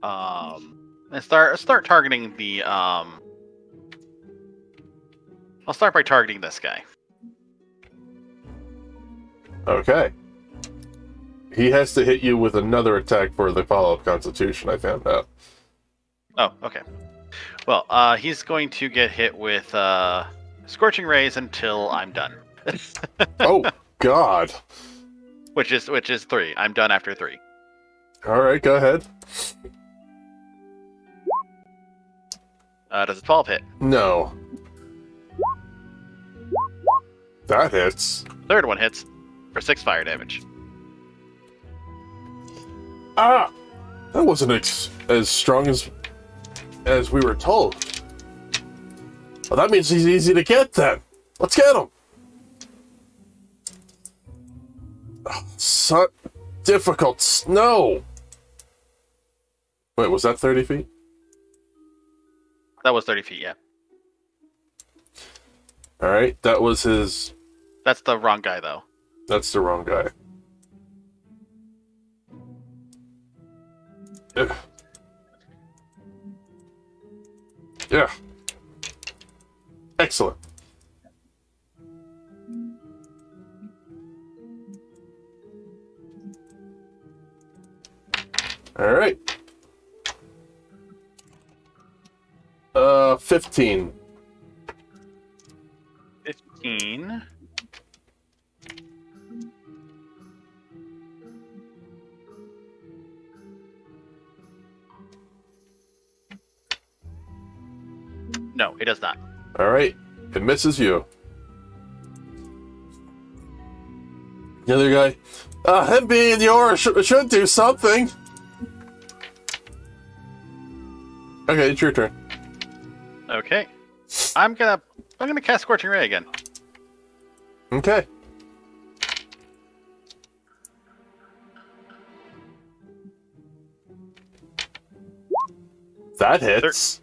And start targeting the I'll start by targeting this guy. Okay. He has to hit you with another attack for the follow-up constitution, I found out. Oh, okay. Well, he's going to get hit with Scorching Rays until I'm done. Oh god. Which is 3. I'm done after 3. Alright, go ahead. Does a 12 hit? No. That hits. Third one hits for 6 fire damage. Ah! That wasn't as strong as we were told. Well, that means he's easy to get then. Let's get him. Oh, such difficult snow. Wait, was that 30 feet? That was 30 feet, yeah. Alright, that was his... That's the wrong guy, though. That's the wrong guy. Yeah. Yeah. Excellent. Alright. 15. 15. No, it does not. All right. It misses you. The other guy. Him being the aura should do something. Okay, it's your turn. Okay. I'm gonna cast Scorching Ray again. Okay. That hits.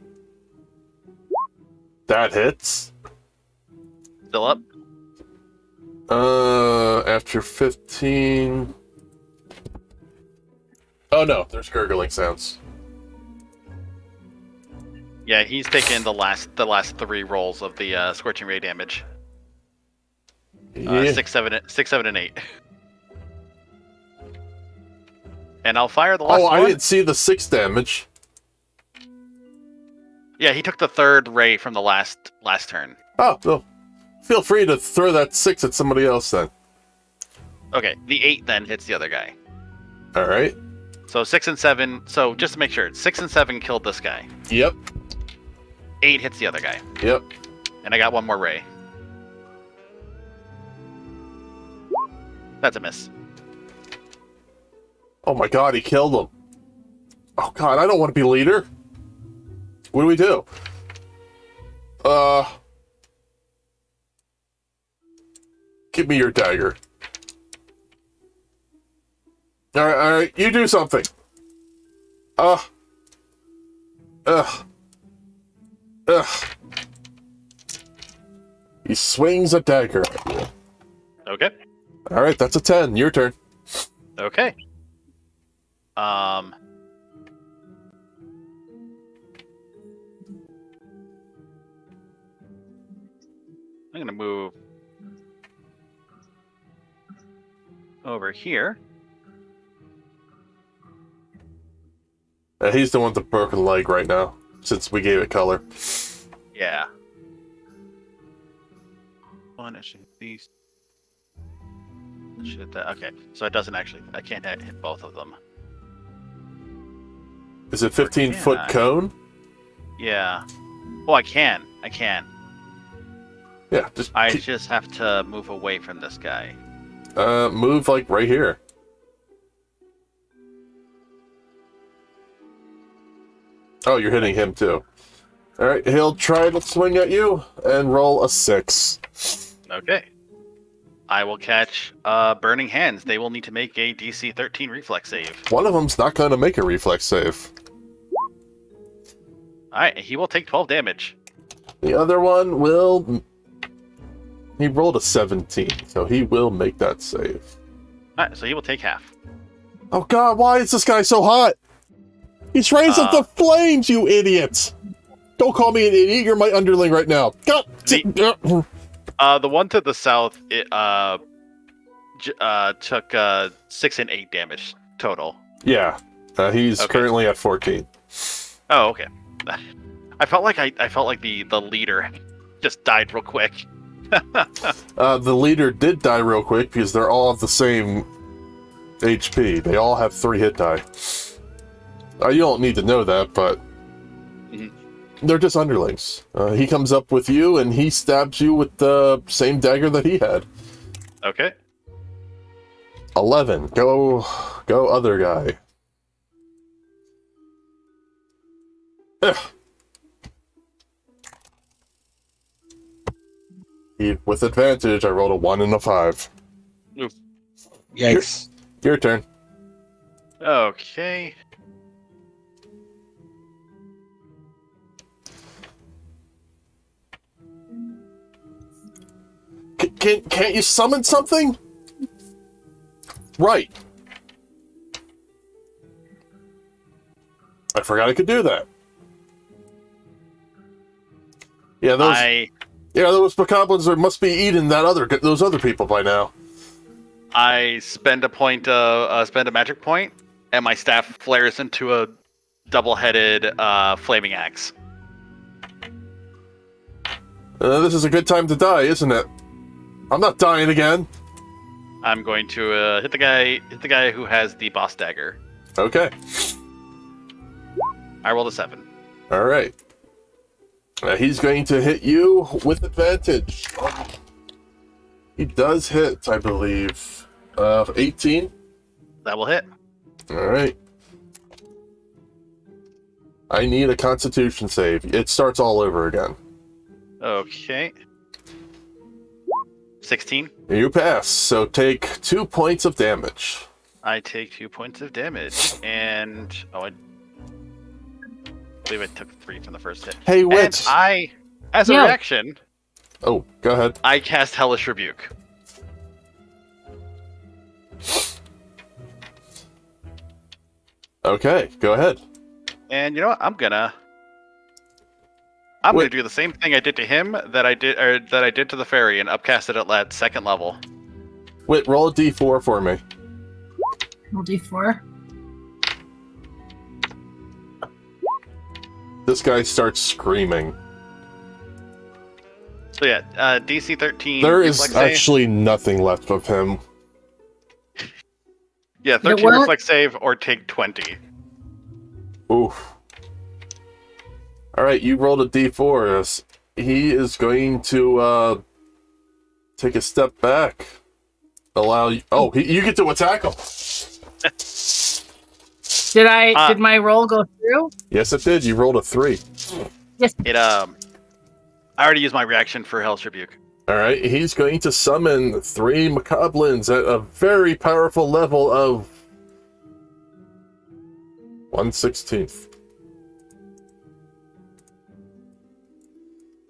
That hits. Still up. After 15. Oh no, there's gurgling sounds. Yeah, he's taken the last 3 rolls of the Scorching Ray damage. Yeah. 6, 7, 6, 7, and 8. And I'll fire the last one. Oh, I didn't see the 6 damage. Yeah, he took the 3rd ray from the last turn. Oh, well, feel free to throw that 6 at somebody else then. Okay, the 8 then hits the other guy. All right. So 6 and 7. So just to make sure, 6 and 7 killed this guy. Yep. 8 hits the other guy. Yep. And I got one more ray. That's a miss. Oh my god, he killed him. Oh god, I don't want to be leader. What do we do? Give me your dagger. All right, you do something. He swings a dagger at you. Okay. All right, that's a 10. Your turn. Okay. I'm going to move over here. He's the one with the broken leg right now, since we gave it color. Yeah. Okay, so it doesn't actually... I can't hit both of them. Is it 15-foot cone? Yeah. Oh, I can. I can. Yeah, just... I just have to move away from this guy. Move, like, right here. Oh, you're hitting him, too. Alright, he'll try to swing at you and roll a 6. Okay. I will catch Burning Hands. They will need to make a DC 13 reflex save. One of them's not going to make a reflex save. Alright, he will take 12 damage. The other one will... He rolled a 17, so he will make that save. Alright, so he will take half. Oh god, why is this guy so hot? He's raised up the flames, you idiot! Don't call me an idiot, you're my underling right now. God! The one to the south took 6 and 8 damage total. Yeah, he's currently at 14. Oh, okay. I felt like the leader just died real quick. The leader did die real quick because they're all of the same HP. They all have 3 hit die. You don't need to know that, but they're just underlings. He comes up with you and he stabs you with the same dagger that he had. Okay. 11. Go other guy. Ugh. With advantage, I rolled a 1 and a 5. Oof. Yikes. Your turn. Okay. Can't you summon something? Right. I forgot I could do that. Yeah, those Bokoblins must be eating those other people by now. I spend a point, spend a magic point, and my staff flares into a double-headed flaming axe. This is a good time to die, isn't it? I'm not dying again. I'm going to hit the guy who has the boss dagger. Okay. I rolled a 7. All right. He's going to hit you with advantage. Oh. He does hit, I believe. 18. That will hit. All right. I need a Constitution save. It starts all over again. Okay. 16. You pass, so take 2 points of damage. I take 2 points of damage, and I believe I took 3 from the first hit. Hey, witch! And I, as a reaction, oh, go ahead. I cast Hellish Rebuke. Okay, go ahead. And you know what? I'm gonna do the same thing I did to him that I did to the fairy and upcast it at that 2nd level. Wait, roll a d4 for me. Roll d4. This guy starts screaming. So yeah, DC 13. There is actually nothing left of him. Yeah, 13 reflex save or take 20. Oof. Alright, you rolled a d4. He is going to take a step back. Allow you... Oh, you get to attack him! Did my roll go through? Yes, it did. You rolled a 3. Yes. I already used my reaction for Hell's Rebuke. Alright, he's going to summon 3 Bokoblins at a very powerful level of... 1/16.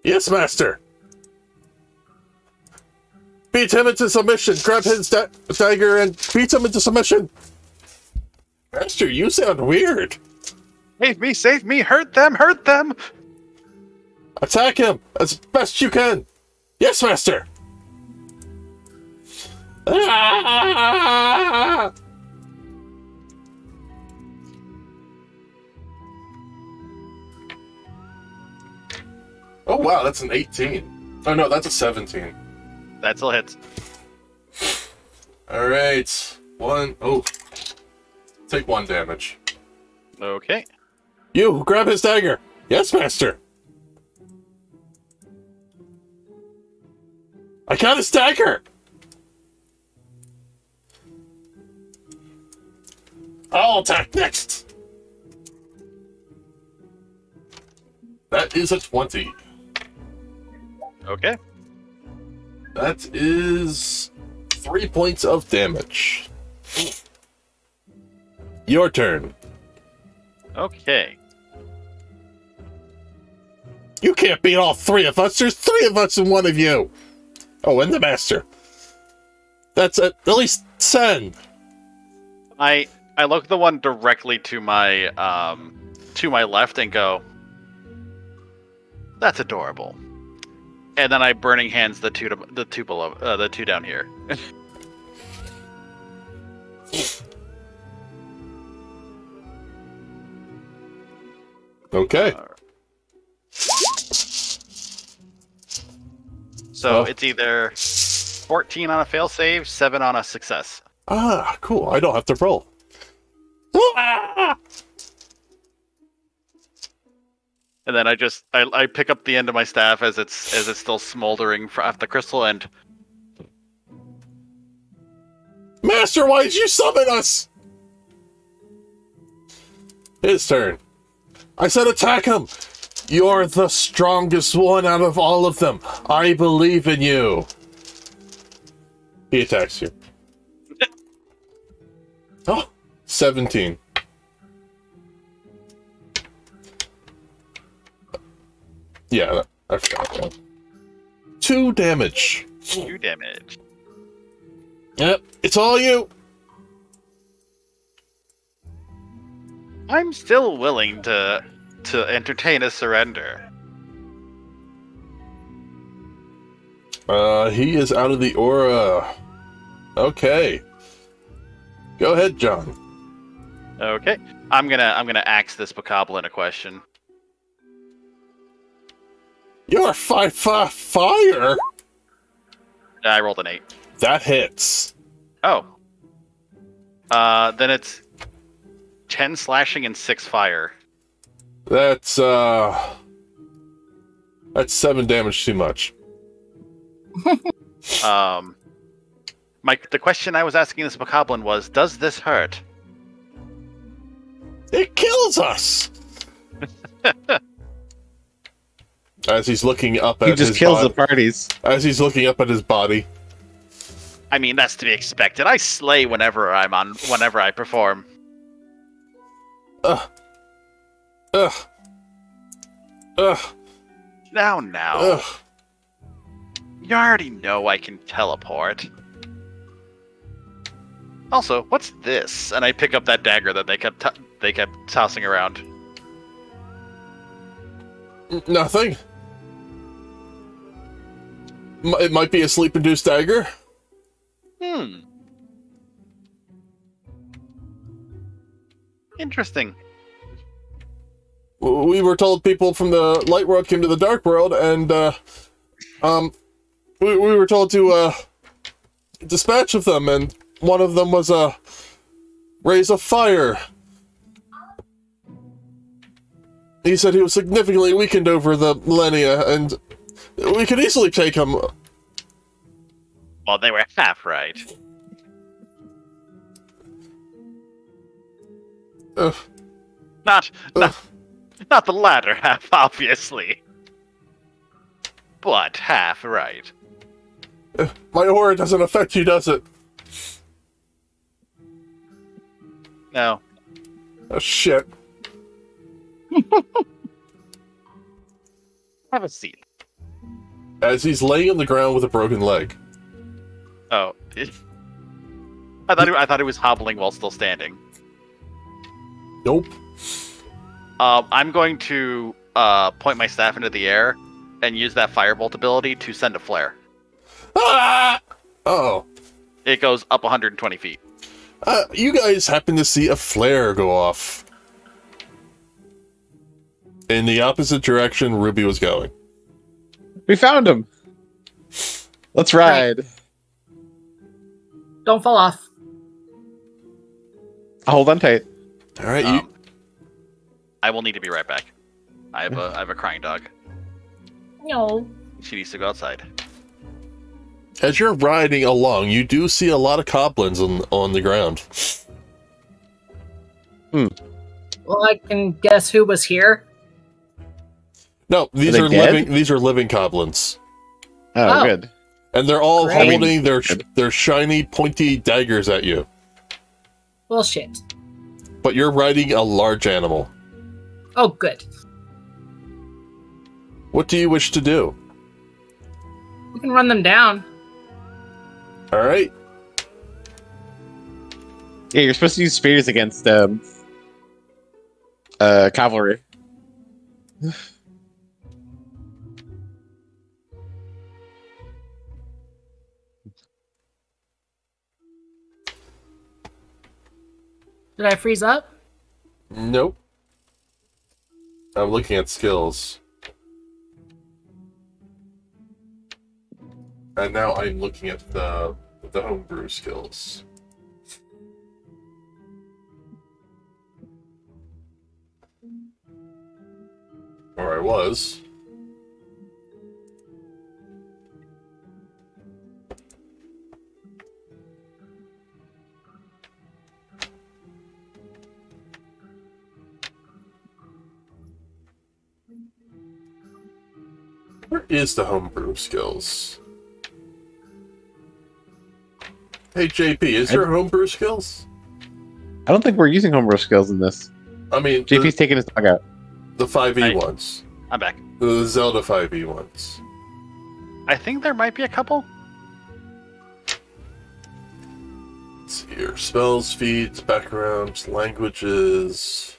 Yes, master. beat him into submission. Grab his dagger and beat him into submission. Master, you sound weird. Save me, hurt them, hurt them. Attack him as best you can. Yes, master. Ah! Oh wow, that's an 18. Oh no, that's a 17. That still hits. Alright. Take 1 damage. Okay. You, grab his dagger. Yes, master. I got his dagger! I'll attack next! That is a 20. Okay. That is 3 points of damage. Your turn. Okay. You can't beat all 3 of us. There's 3 of us and 1 of you. Oh, and the master. That's at least 10. I look at the one directly to my left and go, that's adorable. And then I burning hands the two below, the two down here. Okay. So it's either 14 on a fail save, 7 on a success. Ah, cool. I don't have to roll. And then I pick up the end of my staff as it's still smoldering off the crystal end. Master, why did you summon us? His turn. I said attack him. You're the strongest one out of all of them. I believe in you. He attacks you. Oh, 17. Yeah, I forgot that. 2 damage. 2 damage. Yep, it's all you. I'm still willing to entertain a surrender. He is out of the aura. Okay. Go ahead, John. Okay. I'm gonna axe this Bokoblin a question. You're fire. I rolled an 8. That hits. Oh. Then it's 10 slashing and 6 fire. That's 7 damage too much. The question I was asking this Bokoblin was, does this hurt? It kills us. As he's looking up at his body. He just kills the parties. As he's looking up at his body. I mean, that's to be expected. I slay whenever I perform. Ugh. Ugh. Ugh. Now. Ugh. You already know I can teleport. Also, what's this? And I pick up that dagger that they kept tossing around. Nothing. It might be a sleep-induced dagger. Hmm. Interesting. We were told people from the light world came to the dark world, and we were told to dispatch of them, and one of them was a Raze of Fire. He said he was significantly weakened over the millennia, and we could easily take him. Well, they were half right. Not the latter half, obviously. But half right. My aura doesn't affect you, does it? No. Oh, shit. Have a seat. As he's laying on the ground with a broken leg. Oh. I thought it was hobbling while still standing. Nope. I'm going to point my staff into the air and use that firebolt ability to send a flare. Ah! Oh. It goes up 120 feet. You guys happen to see a flare go off in the opposite direction Ruby was going. We found him. Let's ride. Right. Don't fall off. I'll hold on tight. All right, you... I will need to be right back. I have a crying dog. No. She needs to go outside. As you're riding along, you do see a lot of goblins on the ground. Hmm. Well, I can guess who was here. No, these are living goblins. Oh, good. And they're all holding their shiny, pointy daggers at you. Bullshit. But you're riding a large animal. Oh, good. What do you wish to do? We can run them down. All right. Yeah, you're supposed to use spears against cavalry. Did I freeze up? Nope. I'm looking at skills. And now I'm looking at the homebrew skills. Or I was. Where is the homebrew skills? Hey JP, is there homebrew skills? I don't think we're using homebrew skills in this. I mean, JP's taking his dog out. The 5e ones. I'm back. The Zelda 5e ones. I think there might be a couple. Let's see here. Spells, feats, backgrounds, languages.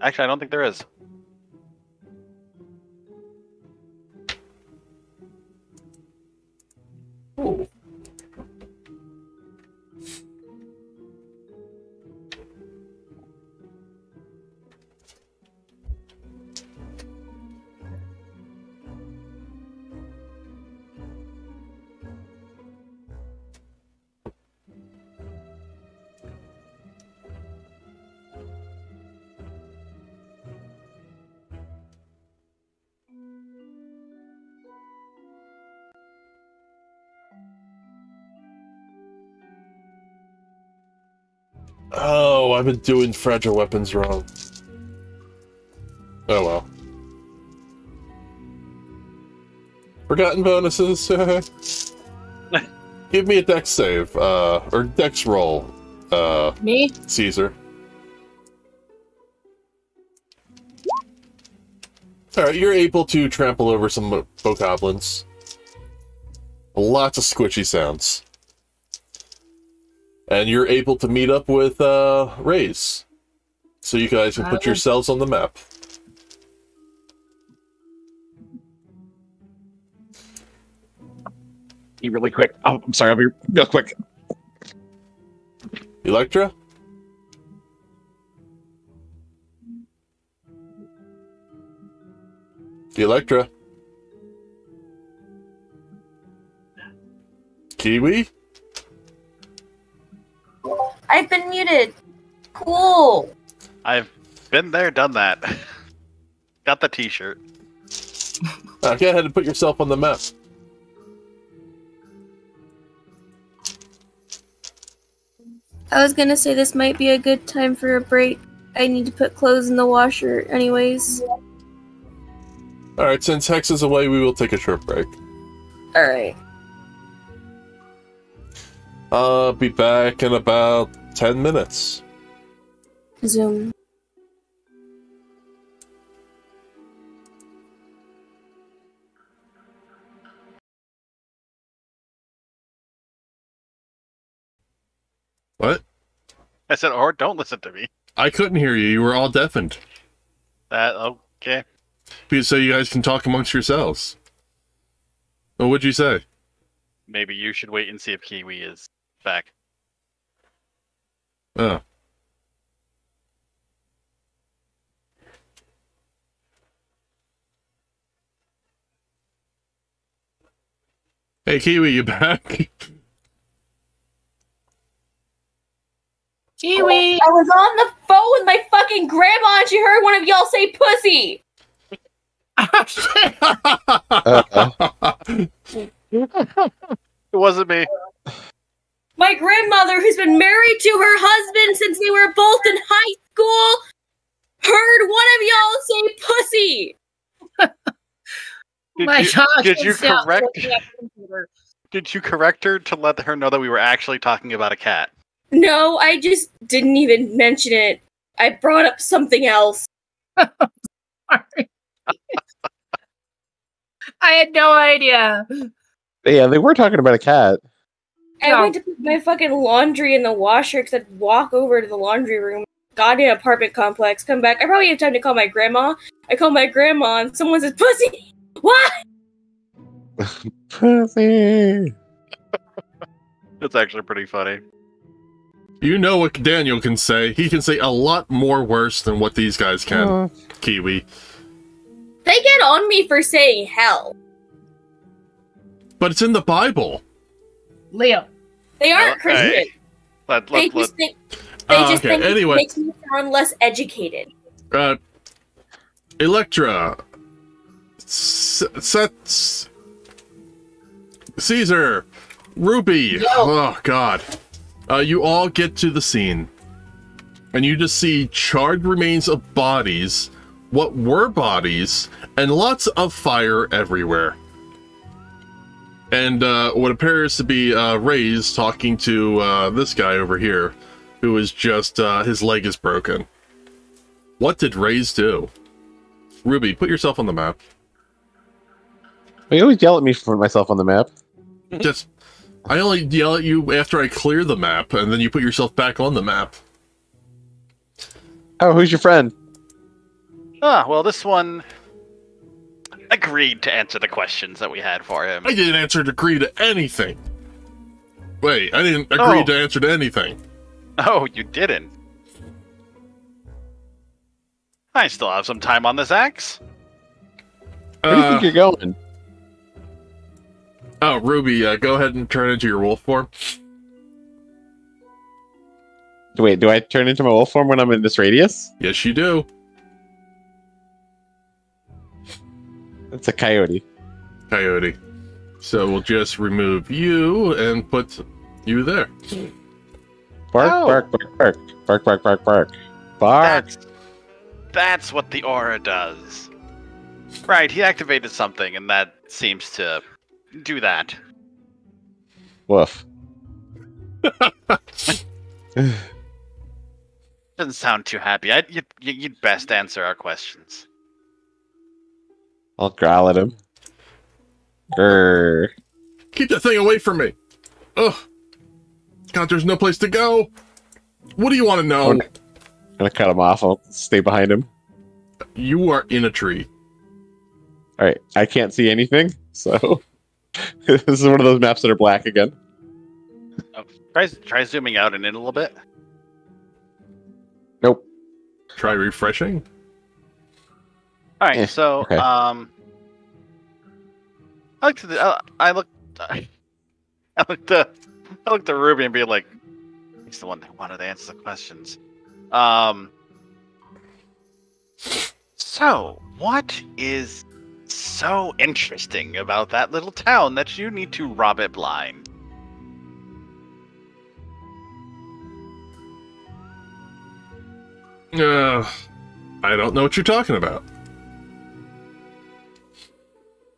Actually, I don't think there is. Ooh. Oh, I've been doing fragile weapons wrong. Oh well. Forgotten bonuses. Give me a dex save, or dex roll. Me? Caesar. Alright, you're able to trample over some Bokoblins. Lots of squishy sounds. And you're able to meet up with Raze. So you guys can put yourselves on the map. Be really quick. Oh, I'm sorry, I'll be real quick. Elektra? Elektra? Kiwi? I've been muted. Cool. I've been there, done that. Got the t-shirt. Go ahead and put yourself on the map. I was gonna say this might be a good time for a break. I need to put clothes in the washer anyways. Alright, since Hex is away, we will take a short break. Alright. I'll be back in about 10 minutes. Zoom. I said, or don't listen to me. I couldn't hear you. You were all deafened. Okay. So you guys can talk amongst yourselves. Well, what'd you say? Maybe you should wait and see if Kiwi is back. Oh. Hey, Kiwi, you back? Kiwi! I was on the phone with my fucking grandma and she heard one of y'all say pussy! It wasn't me. My grandmother, who's been married to her husband since they were both in high school, heard one of y'all say pussy! Did you correct her to let her know that we were actually talking about a cat? No, I just didn't even mention it. I brought up something else. Sorry. I had no idea. Yeah, they were talking about a cat. I went to put my fucking laundry in the washer because I'd walk over to the laundry room, goddamn apartment complex, come back. I probably have time to call my grandma. I call my grandma and someone says, pussy! What? Pussy! That's actually pretty funny. You know what Daniel can say. He can say a lot more worse than what these guys can, Kiwi. They get on me for saying hell. But it's in the Bible. Leo. They aren't Christian. Hey. They just think it makes me sound less educated. Elektra. Caesar. Ruby. Yo. Oh, God. You all get to the scene, and you just see charred remains of bodies, what were bodies, and lots of fire everywhere. And what appears to be Raze talking to this guy over here, who is just, his leg is broken. What did Raze do? Ruby, put yourself on the map. You always yell at me for myself on the map. Just... I only yell at you after I clear the map, and then you put yourself back on the map. Oh, who's your friend? Ah, well, this one agreed to answer the questions that we had for him. I didn't agree to anything. Wait, I didn't agree to answer to anything. Oh, you didn't? I still have some time on this axe. Where do you think you're going? Oh, Ruby, go ahead and turn into your wolf form. Wait, do I turn into my wolf form when I'm in this radius? Yes, you do. That's a coyote. Coyote. So we'll just remove you and put you there. Bark, bark, bark, bark. Bark, bark, bark, bark. Bark. That's what the aura does. Right, he activated something, and that seems to... do that. Woof. Doesn't sound too happy. You'd best answer our questions. I'll growl at him. Grr. Keep that thing away from me. Ugh. God, there's no place to go. What do you want to know? I'm gonna cut him off. I'll stay behind him. You are in a tree. All right. I can't see anything, so... This is one of those maps that are black again. Oh, try zooming out and in a little bit. Nope. Try refreshing. All right, so okay. I looked at Ruby and be like, he's the one that wanted to answer the questions. So what is so interesting about that little town that you need to rob it blind? I don't know what you're talking about.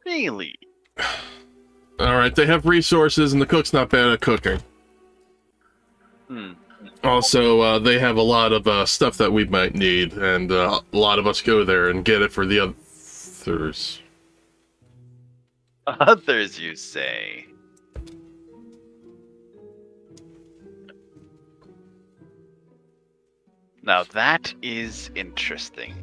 Really? Alright, they have resources and the cook's not bad at cooking. Hmm. Also, they have a lot of stuff that we might need, and a lot of us go there and get it for the other... Others, you say? Now that is interesting.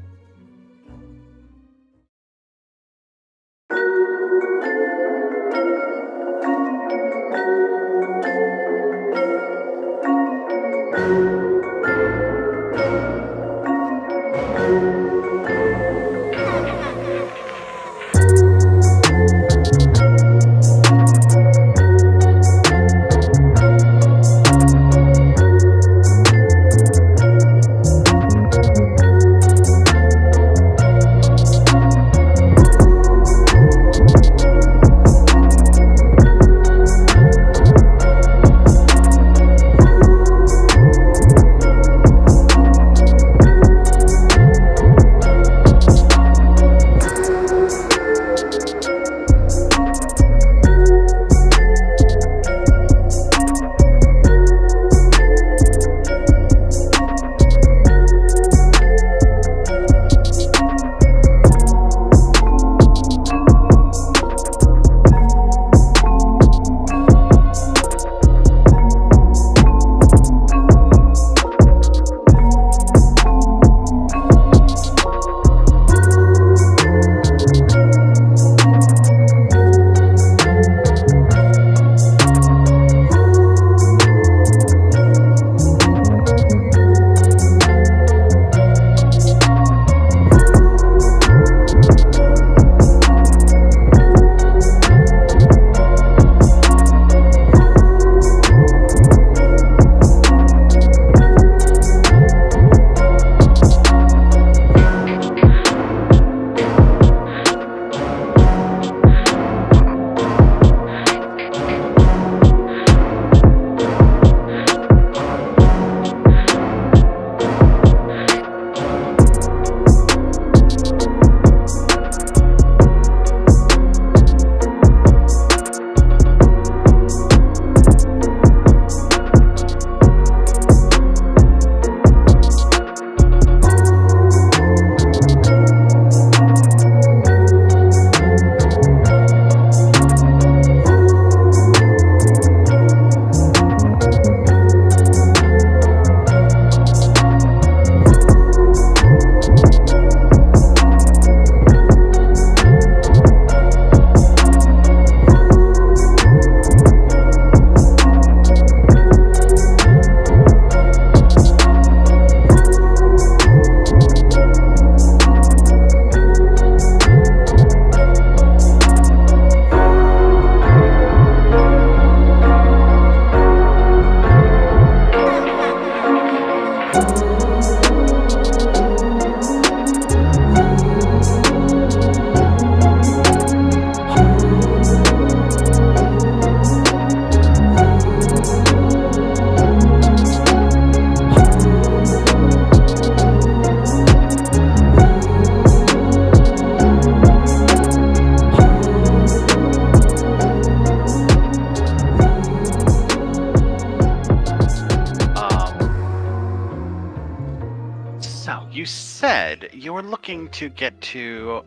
To get to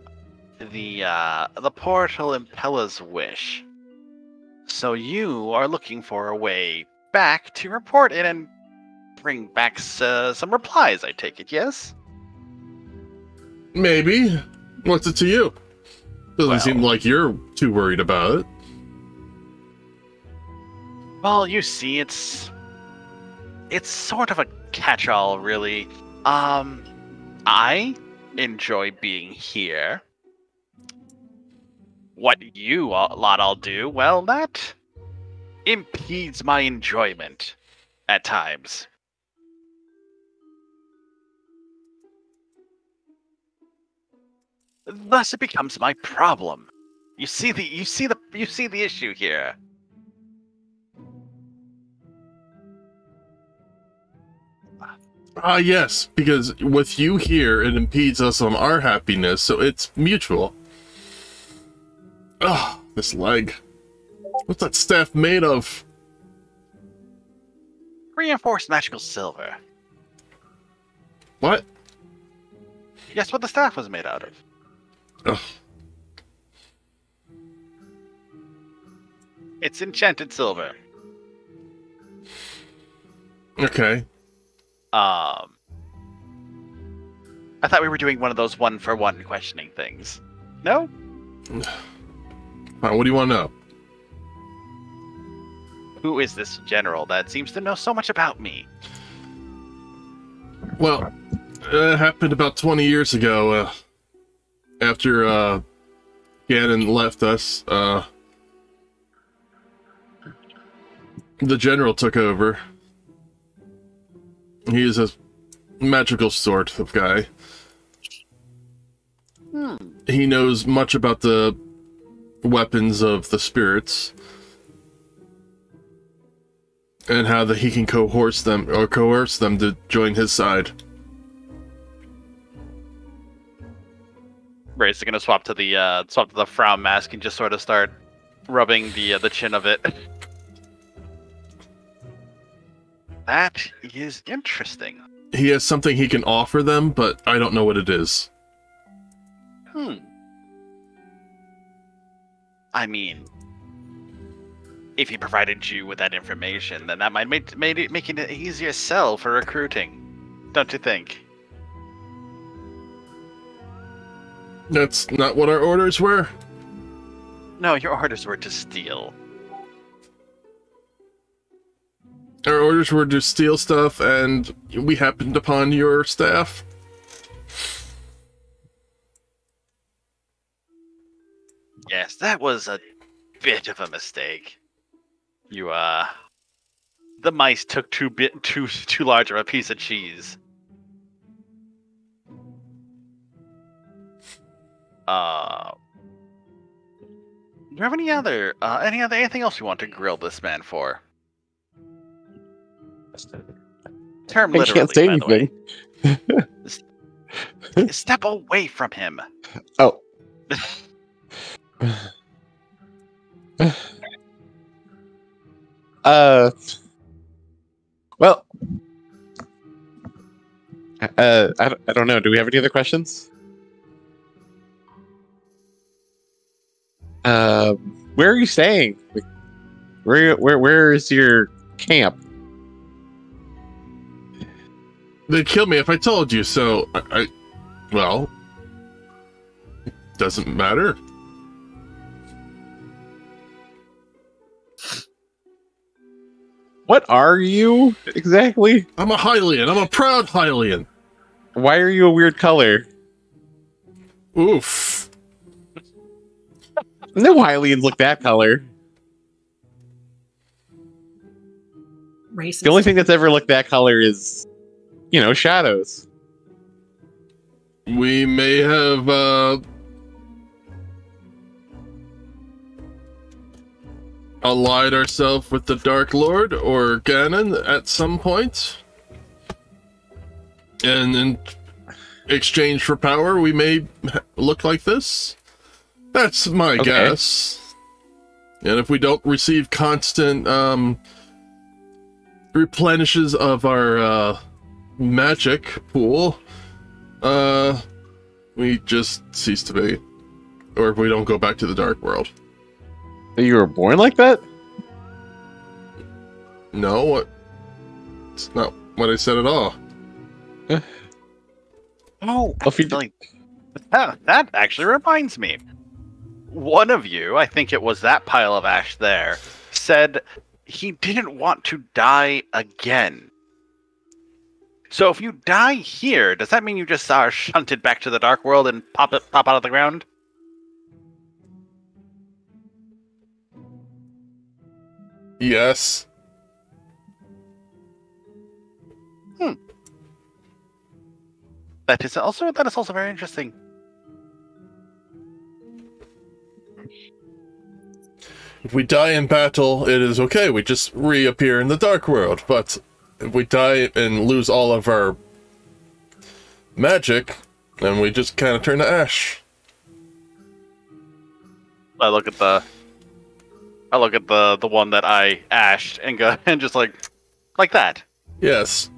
the portal in Pella's Wish. So you are looking for a way back to report it and bring back some replies, I take it, yes? Maybe. What's it to you? Doesn't seem like you're too worried about it. Well, you see, it's sort of a catch-all, really. I enjoy being here. What you lot all do, well, that impedes my enjoyment at times. Thus, it becomes my problem. You see the issue here. Yes, because with you here, it impedes us on our happiness, so it's mutual. Ugh, this leg. What's that staff made of? Reinforced magical silver. What? Guess what the staff was made out of. Ugh. It's enchanted silver. Okay. I thought we were doing one of those one-for-one questioning things. No? All right, what do you want to know? Who is this general that seems to know so much about me? Well, it happened about 20 years ago. After Ganon left us, the general took over. He is a magical sort of guy. Hmm. He knows much about the weapons of the spirits and how that he can coerce them to join his side. Raze is gonna swap to the frown mask and just sort of start rubbing the chin of it. That is interesting. He has something he can offer them, but I don't know what it is. Hmm. I mean, if he provided you with that information, then that might make it an easier sell for recruiting, don't you think? That's not what our orders were? No, your orders were to steal. Our orders were to steal stuff, and we happened upon your staff. Yes, that was a bit of a mistake. You, the mice took too large of a piece of cheese. Do you have anything else you want to grill this man for? Term literally, can't say anything. By the way. Step away from him. Oh. Well. I don't know. Do we have any other questions? Where are you staying? Where is your camp? They'd kill me if I told you, so well, it doesn't matter. What are you exactly? I'm a Hylian. I'm a proud Hylian. Why are you a weird color? Oof. No Hylians look that color. Racist. The only thing that's ever looked that color is, you know, shadows. We may have, allied ourselves with the Dark Lord or Ganon at some point. And in exchange for power, we may look like this. That's my guess. And if we don't receive constant, replenishes of our, magic pool, we just cease to be, or if we don't go back to the dark world. You were born like that? No, it's not what I said at all. Oh, actually, that actually reminds me. One of you, I think it was that pile of ash there, said he didn't want to die again. So if you die here, does that mean you just are shunted back to the dark world and pop out of the ground? Yes. Hmm. That is also very interesting. If we die in battle, it is okay. We just reappear in the dark world, but if we die and lose all of our magic, then we just kind of turn to ash. I look at the one that I ashed and go and just like that. Yes.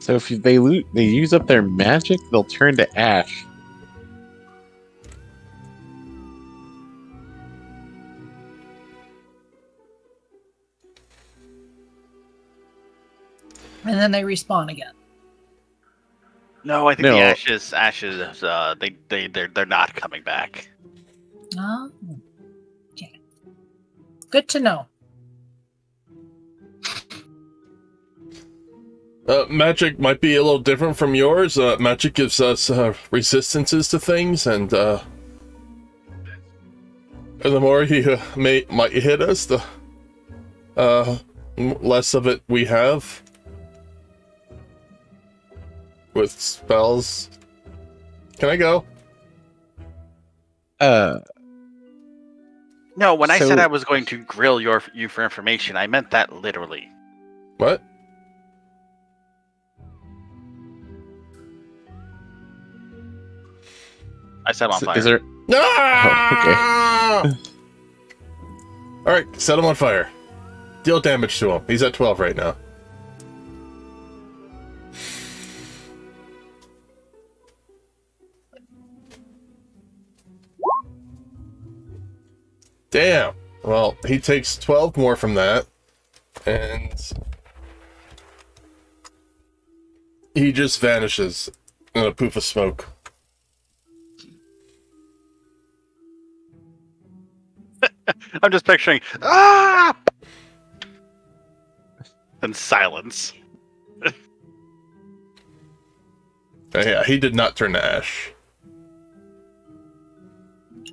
So if they use up their magic, they'll turn to ash. And then they respawn again. No, I think the ashes. They're not coming back. Oh, okay. Good to know. Magic might be a little different from yours. Magic gives us resistances to things, and the more he might hit us, the less of it we have. With spells. Can I go? No, when I said I was going to grill you for information, I meant that literally. What? I set him on fire. Is there... Ah! Oh, okay. Alright, set him on fire. Deal damage to him. He's at 12 right now. Damn! Well, he takes 12 more from that, and he just vanishes in a poof of smoke. I'm just picturing, ah! And silence. Yeah, he did not turn to ash.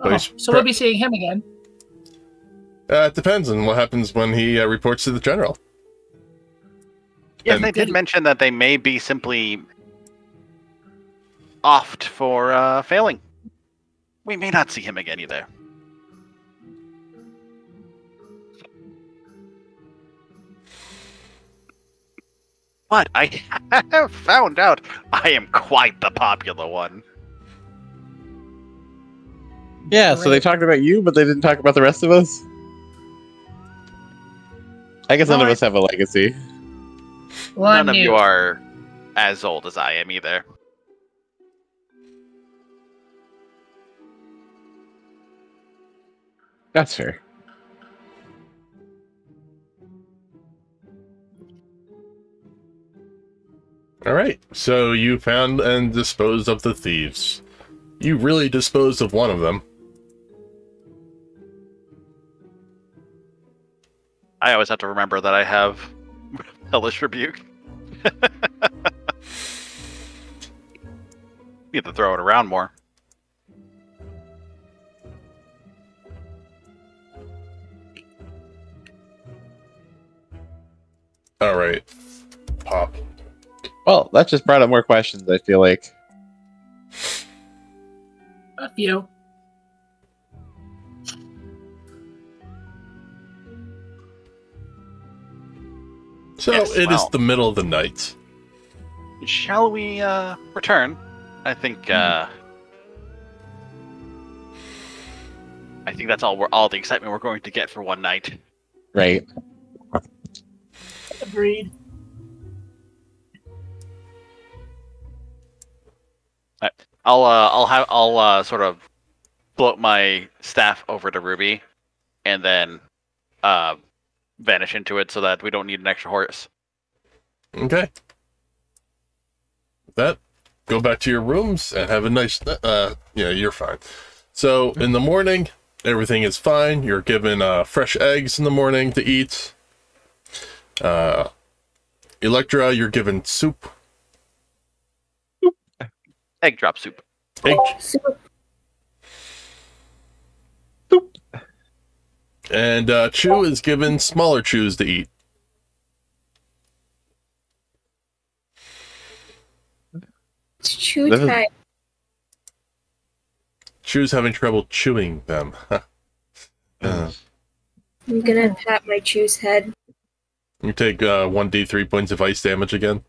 Oh, so we'll be seeing him again. It depends on what happens when he reports to the general. Yes, and they did mention that they may be simply offed for failing. We may not see him again either. But I have found out I am quite the popular one. Yeah, so they talked about you, but they didn't talk about the rest of us? I guess none of us have a legacy. None of you are as old as I am either. That's fair. Alright, so you found and disposed of the thieves. You really disposed of one of them. I always have to remember that I have Hellish Rebuke. You have to throw it around more. Alright. Pop. Well, that just brought up more questions, I feel like. A few. So yes, it is the middle of the night. Shall we return? I think that's all the excitement we're going to get for one night. Right. Agreed. All right. I'll sort of bloat my staff over to Ruby, and then vanish into it so that we don't need an extra horse. Okay. With that, go back to your rooms and have a nice... yeah, you're fine. So, in the morning, everything is fine. You're given fresh eggs in the morning to eat. Elektra, you're given soup. Egg drop soup. Egg soup. Soup. And Chew is given smaller chews to eat. It's chew time. Chew's having trouble chewing them. I'm gonna pat my Chew's head. You take 1d3 points of ice damage again.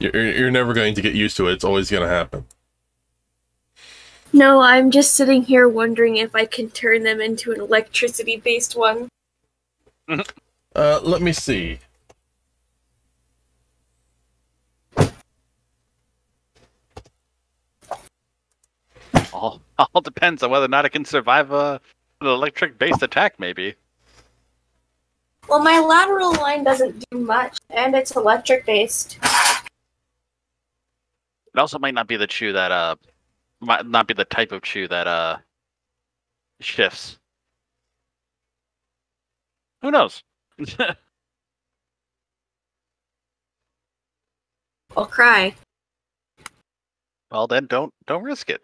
You're never going to get used to it. It's always going to happen. No, I'm just sitting here wondering if I can turn them into an electricity-based one. Let me see. All depends on whether or not it can survive an electric-based attack, maybe. Well, my lateral line doesn't do much, and it's electric-based. It also might not be the chew that, might not be the type of chew that, shifts. Who knows? I'll cry. Well, then don't risk it.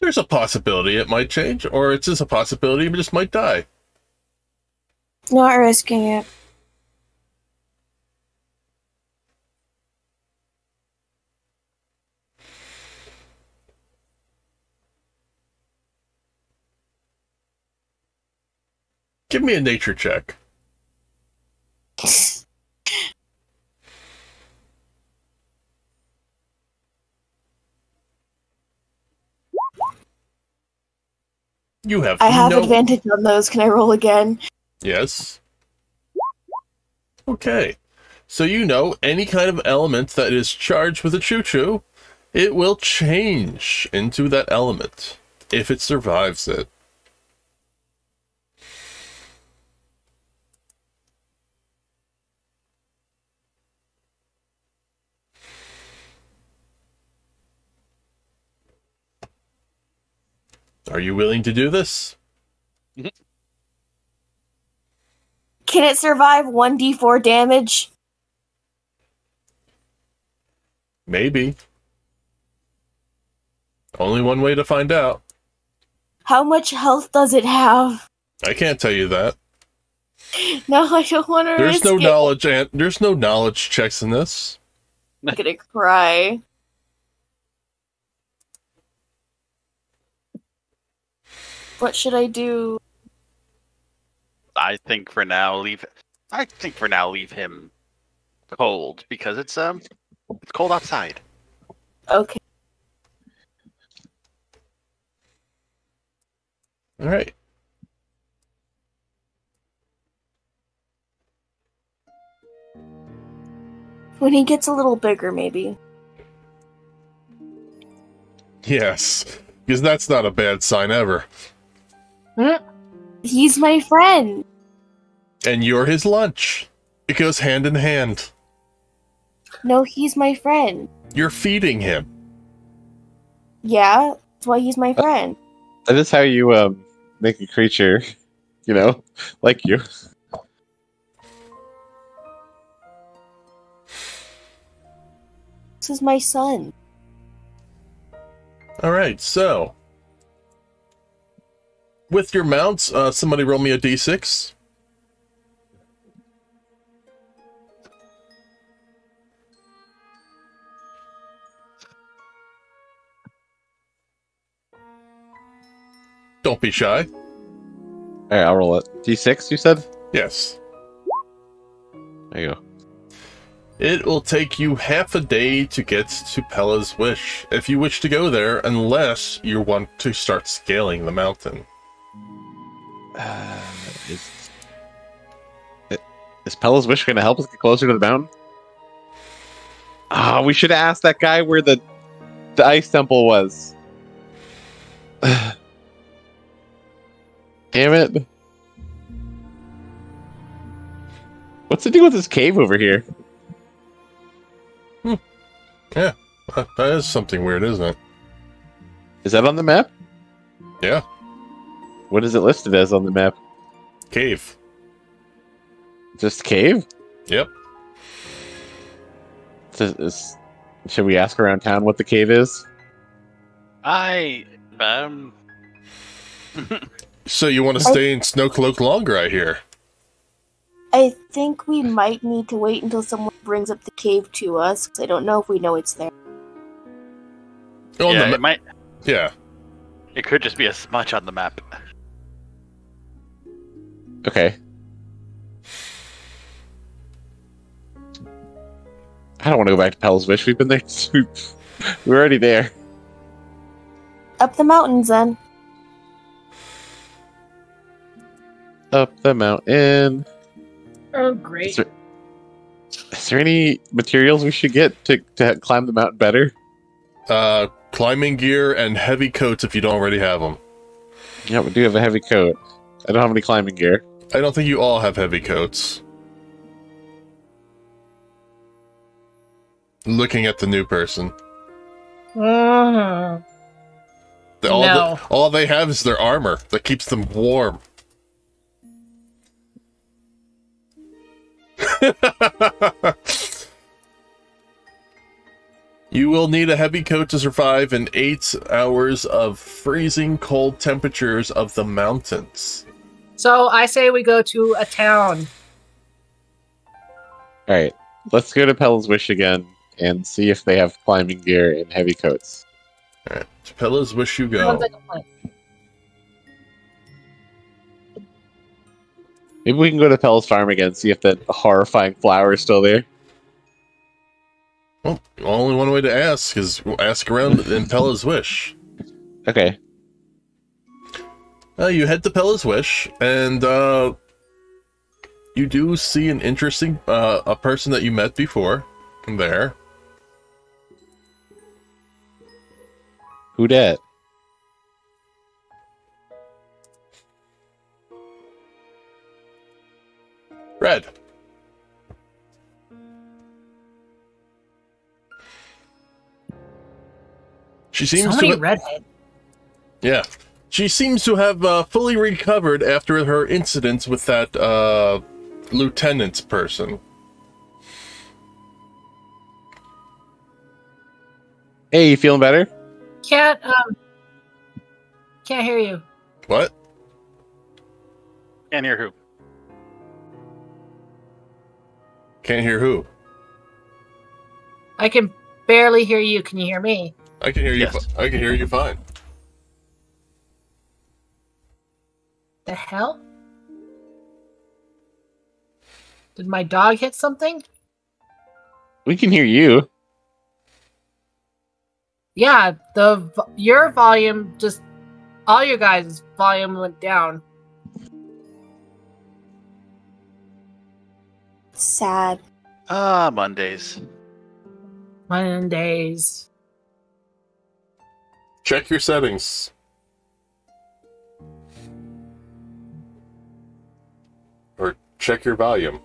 There's a possibility it might change, or it's just a possibility it just might die. Not risking it. Give me a nature check. You have. I have advantage on those. Can I roll again? Yes. Okay. So you know any kind of element that is charged with a choo-choo, it will change into that element if it survives it. Are you willing to do this? Can it survive 1d4 damage? Maybe. Only one way to find out. How much health does it have? I can't tell you that. No, I don't want to risk it. There's no knowledge, and there's no knowledge checks in this. I'm gonna cry. What should I do? I think for now leave him cold because it's cold outside. Okay. All right. When he gets a little bigger, maybe. Yes, because that's not a bad sign ever. He's my friend. And you're his lunch. It goes hand in hand. No, he's my friend. You're feeding him. Yeah, that's why he's my friend. That is how you make a creature, you know, like you. This is my son. Alright, so... with your mounts, somebody roll me a d6. Don't be shy. Hey, I'll roll it. D6, you said? Yes. There you go. It will take you half a day to get to Pella's Wish, if you wish to go there, unless you want to start scaling the mountain. Is Pella's Wish going to help us get closer to the mountain? Ah, we should have asked that guy where the ice temple was. Damn it. What's the deal with this cave over here? Hmm. Yeah, that is something weird, isn't it? Is that on the map? Yeah. What is it listed as on the map? Cave. Just cave? Yep. Should we ask around town what the cave is? So you want to stay in Snowcloak longer, I hear? I think we might need to wait until someone brings up the cave to us, because I don't know if we know it's there. Oh, yeah, yeah. It could just be a smudge on the map. Okay. I don't want to go back to Pella's Wish. We've been there. We're already there. Up the mountains, then. Up the mountain. Oh, great. Is there any materials we should get to climb the mountain better? climbing gear, and heavy coats if you don't already have them. Yeah, we do have a heavy coat. I don't have any climbing gear. I don't think you all have heavy coats. Looking at the new person. All they have is their armor that keeps them warm. You will need a heavy coat to survive in 8 hours of freezing cold temperatures of the mountains. So I say we go to a town. Alright, let's go to Pella's Wish again and see if they have climbing gear and heavy coats. Alright, to Pella's Wish you go. Maybe we can go to Pella's farm again and see if that horrifying flower is still there. Well, only one way to ask is ask around in Pella's Wish. Okay. You head to Pella's Wish, and you do see an interesting a person that you met before there. Who dat? Red. She seems to have, yeah, she seems to have fully recovered after her incidents with that lieutenant's person. Hey, you feeling better? Can't hear you. What? Can't hear who? Can't hear who? I can barely hear you. Can you hear me? I can hear you. Yes. I can hear you fine. The hell? Did my dog hit something? We can hear you. Yeah, your volume just all your guys' volume went down. Sad. Ah, Mondays. Mondays. Check your settings. Or check your volume.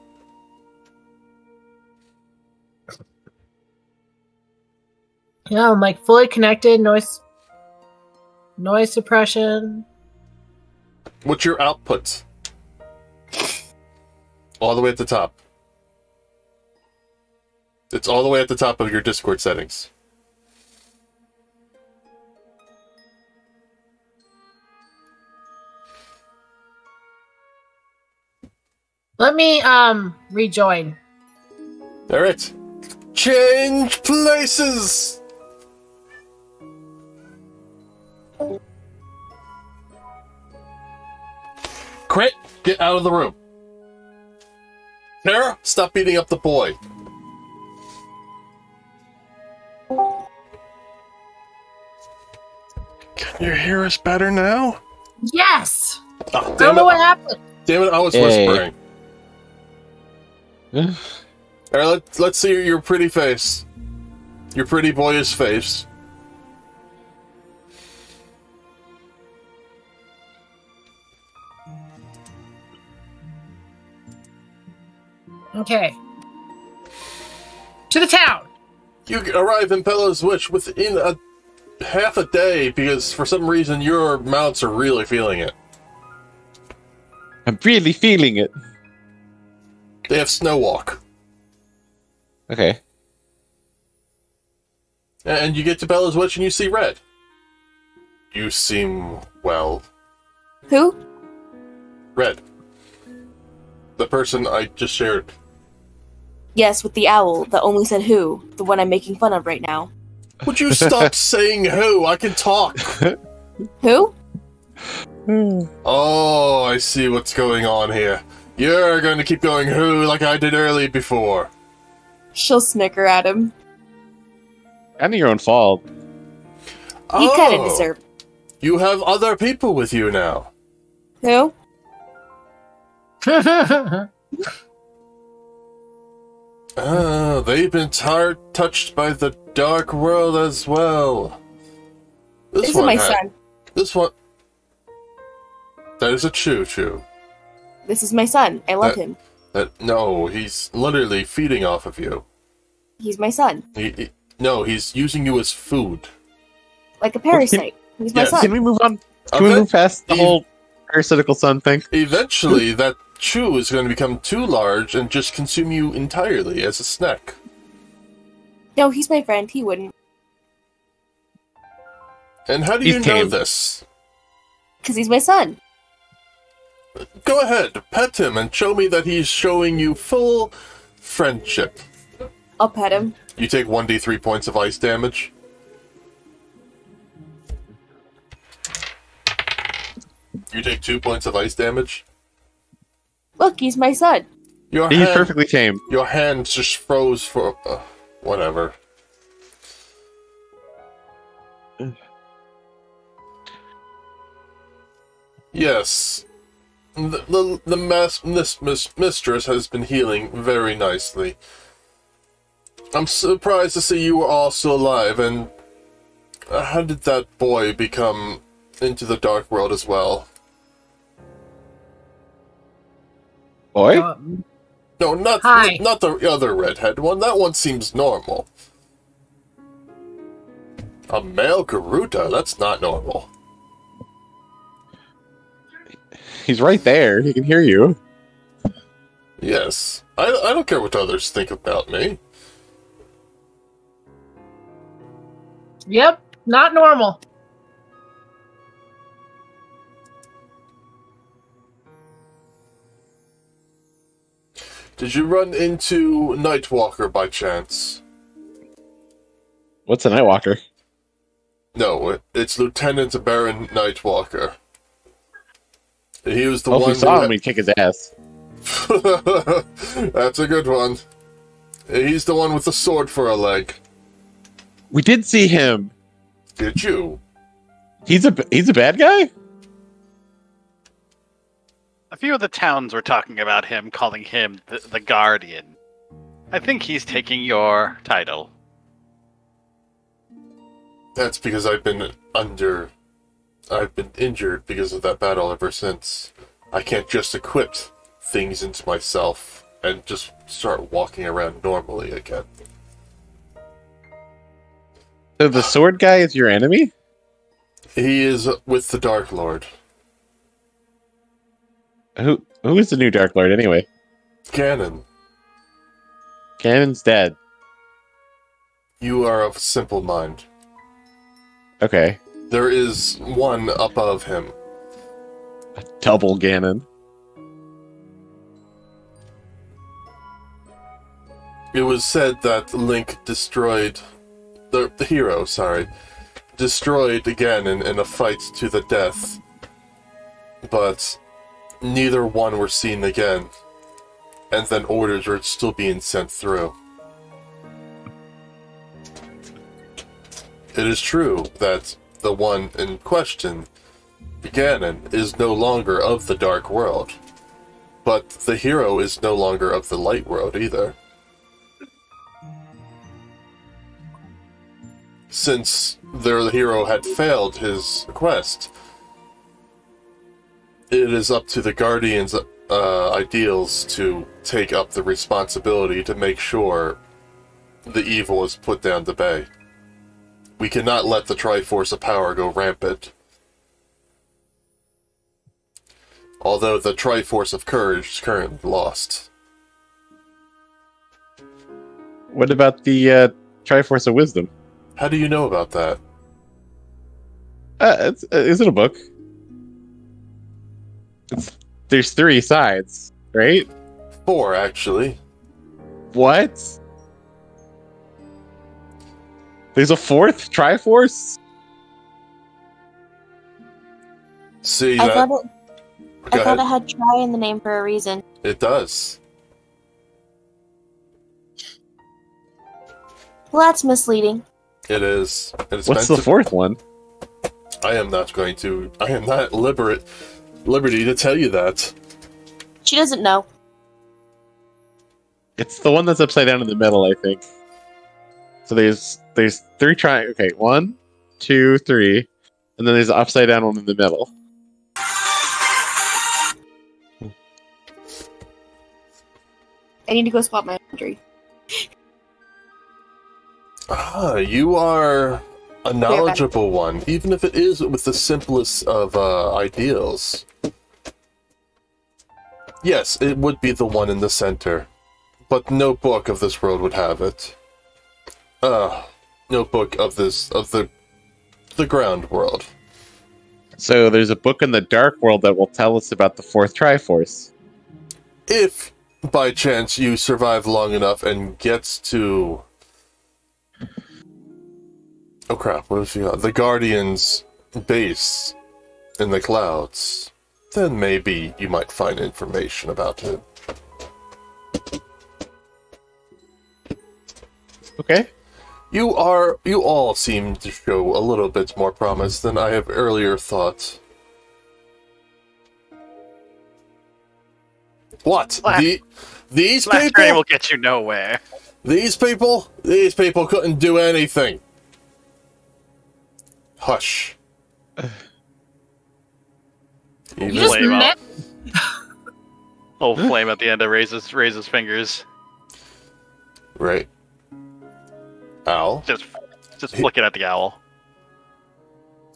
Yeah, I'm like fully connected, noise suppression. What's your output? All the way at the top. It's all the way at the top of your Discord settings. Let me, rejoin. Alright. Change places! Crit, get out of the room. Tara, stop beating up the boy. Can you hear us better now? Yes! Oh, I don't know what happened. Damn it, I was whispering. All right, let's see your pretty face, your pretty boyish face. Okay. To the town. You arrive in Pella's Wish within half a day because for some reason your mounts are really feeling it. I'm really feeling it. They have Snow Walk. Okay. And you get to Pella's Wish and you see Red. You seem well. Who? Red. The person I just shared. Yes, with the owl that only said who. The one I'm making fun of right now. Would you stop saying who? I can talk. Who? Oh, I see what's going on here. You're going to keep going who like I did early before. She'll snicker at him. Kind of your own fault. Oh, you kind of deserve it. You have other people with you now. Who? They've been touched by the dark world as well. is my son. This one. That is a choo-choo. This is my son. I love him. No, he's literally feeding off of you. He's my son. No, he's using you as food. Like a parasite. He's my son. Can we move on? Can we move past the whole parasitical son thing? Eventually, that chew is going to become too large and just consume you entirely as a snack. No, he's my friend. He wouldn't. And how do you know this? Because he's my son. Go ahead, pet him and show me that he's showing you full friendship. I'll pet him. You take 1d3 points of ice damage. You take 2 points of ice damage. Look, he's my son. He's perfectly tame. Your hand just froze for... whatever. Yes. The mistress has been healing very nicely. I'm surprised to see you are all still alive, and how did that boy become into the dark world as well? Boy? No, not the other redhead one. That one seems normal. A male Gerudo? That's not normal. He's right there. He can hear you. Yes. I don't care what others think about me. Yep. Not normal. Did you run into Nightwalker by chance? What's a Nightwalker? No, it's Lieutenant Baron Nightwalker. He was the one. We saw him. We kick his ass. That's a good one. He's the one with the sword for a leg. We did see him. Did you? He's a bad guy. A few of the towns were talking about him, calling him the Guardian. I think he's taking your title. That's because I've been injured because of that battle ever since. I can't just equip things into myself and just start walking around normally again. So the sword guy is your enemy? He is with the Dark Lord. Who is the new Dark Lord anyway? Ganon. Ganon's dead. You are of simple mind. Okay. There is one above him. A double Ganon. It was said that Link destroyed... The hero, sorry. Destroyed Ganon in a fight to the death. But neither one were seen again. And then orders were still being sent through. It is true that... the one in question, Ganon, is no longer of the Dark World. But the hero is no longer of the Light World either. Since their hero had failed his quest, it is up to the Guardian's ideals to take up the responsibility to make sure the evil is put down to bay. We cannot let the Triforce of Power go rampant. Although the Triforce of Courage is currently lost. What about the Triforce of Wisdom? How do you know about that? Is it a book? There's three sides, right? Four, actually. What? There's a fourth Triforce? See, I thought it had Tri in the name for a reason. It does. Well, that's misleading. It is. What's the fourth one? I am not liberty to tell you that. She doesn't know. It's the one that's upside down in the middle, I think. So there's three. Okay, 1, 2, 3. and then there's an upside down one in the middle. I need to go spot my laundry. Ah, you are a knowledgeable one, even if it is with the simplest of ideals. Yes, it would be the one in the center, but no book of this world would have it. No book of this of the ground world. So there's a book in the dark world that will tell us about the fourth Triforce. If by chance you survive long enough and gets to. Oh crap, what if you got the Guardian's base in the clouds? Then maybe you might find information about it. Okay. You all seem to show a little bit more promise than I have earlier thought. What? These people? Train will get you nowhere. These people couldn't do anything. Hush. You just met. Oh, flame at the end of Raze's fingers. Right. Owl. Just flick it at the owl.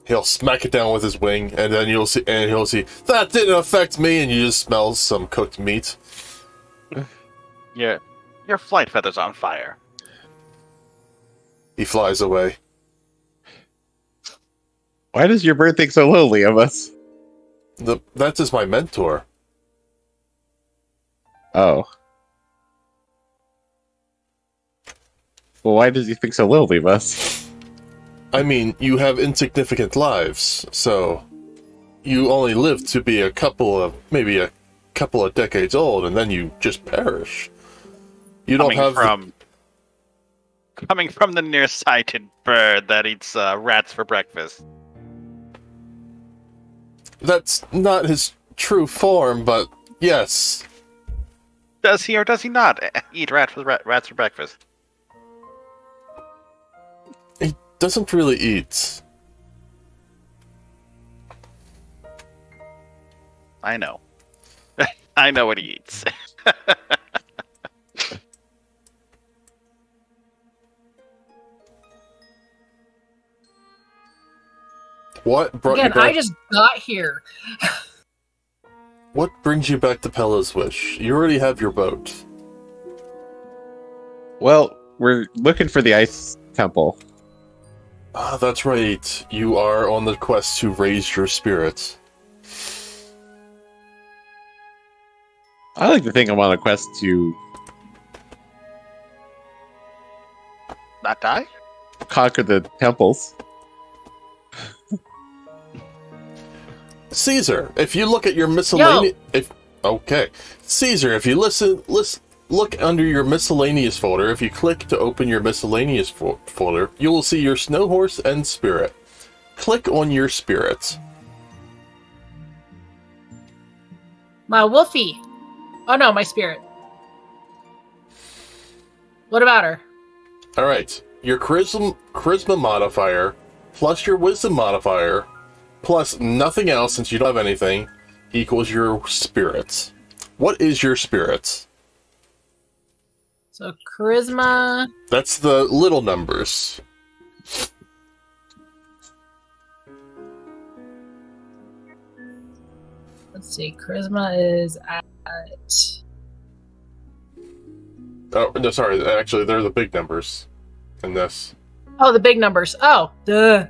He'll smack it down with his wing, and then you'll see, and he'll see that didn't affect me, and you just smell some cooked meat. Your flight feather's on fire. He flies away. Why does your bird think so lowly of us? That's just my mentor. Oh. Well, why does he think so lowly of us? I mean, you have insignificant lives, so you only live to be maybe a couple of decades old, and then you just perish. You don't have coming from the nearsighted bird that eats rats for breakfast. That's not his true form, but yes. Does he or does he not eat rats for breakfast? He doesn't really eat. I know. I know what he eats. What brought you back? I just got here. What brings you back to Pella's Wish? You already have your boat. Well, we're looking for the ice temple. Ah, that's right. You are on the quest to raise your spirits. I like to think I'm on a quest to not die? Conquer the temples. Caesar, if you look at your miscellaneous, Caesar, if you look under your miscellaneous folder. If you click to open your miscellaneous folder, you will see your snow horse and spirit. Click on your spirit. My Wolfie. Oh no, my spirit. What about her? All right, your charisma modifier plus your wisdom modifier. Plus nothing else, since you don't have anything, equals your spirits. What is your spirits? So charisma. That's the little numbers. Let's see. Charisma is at. Oh no! Sorry. Actually, they're the big numbers in this. Oh, the big numbers. Oh, duh.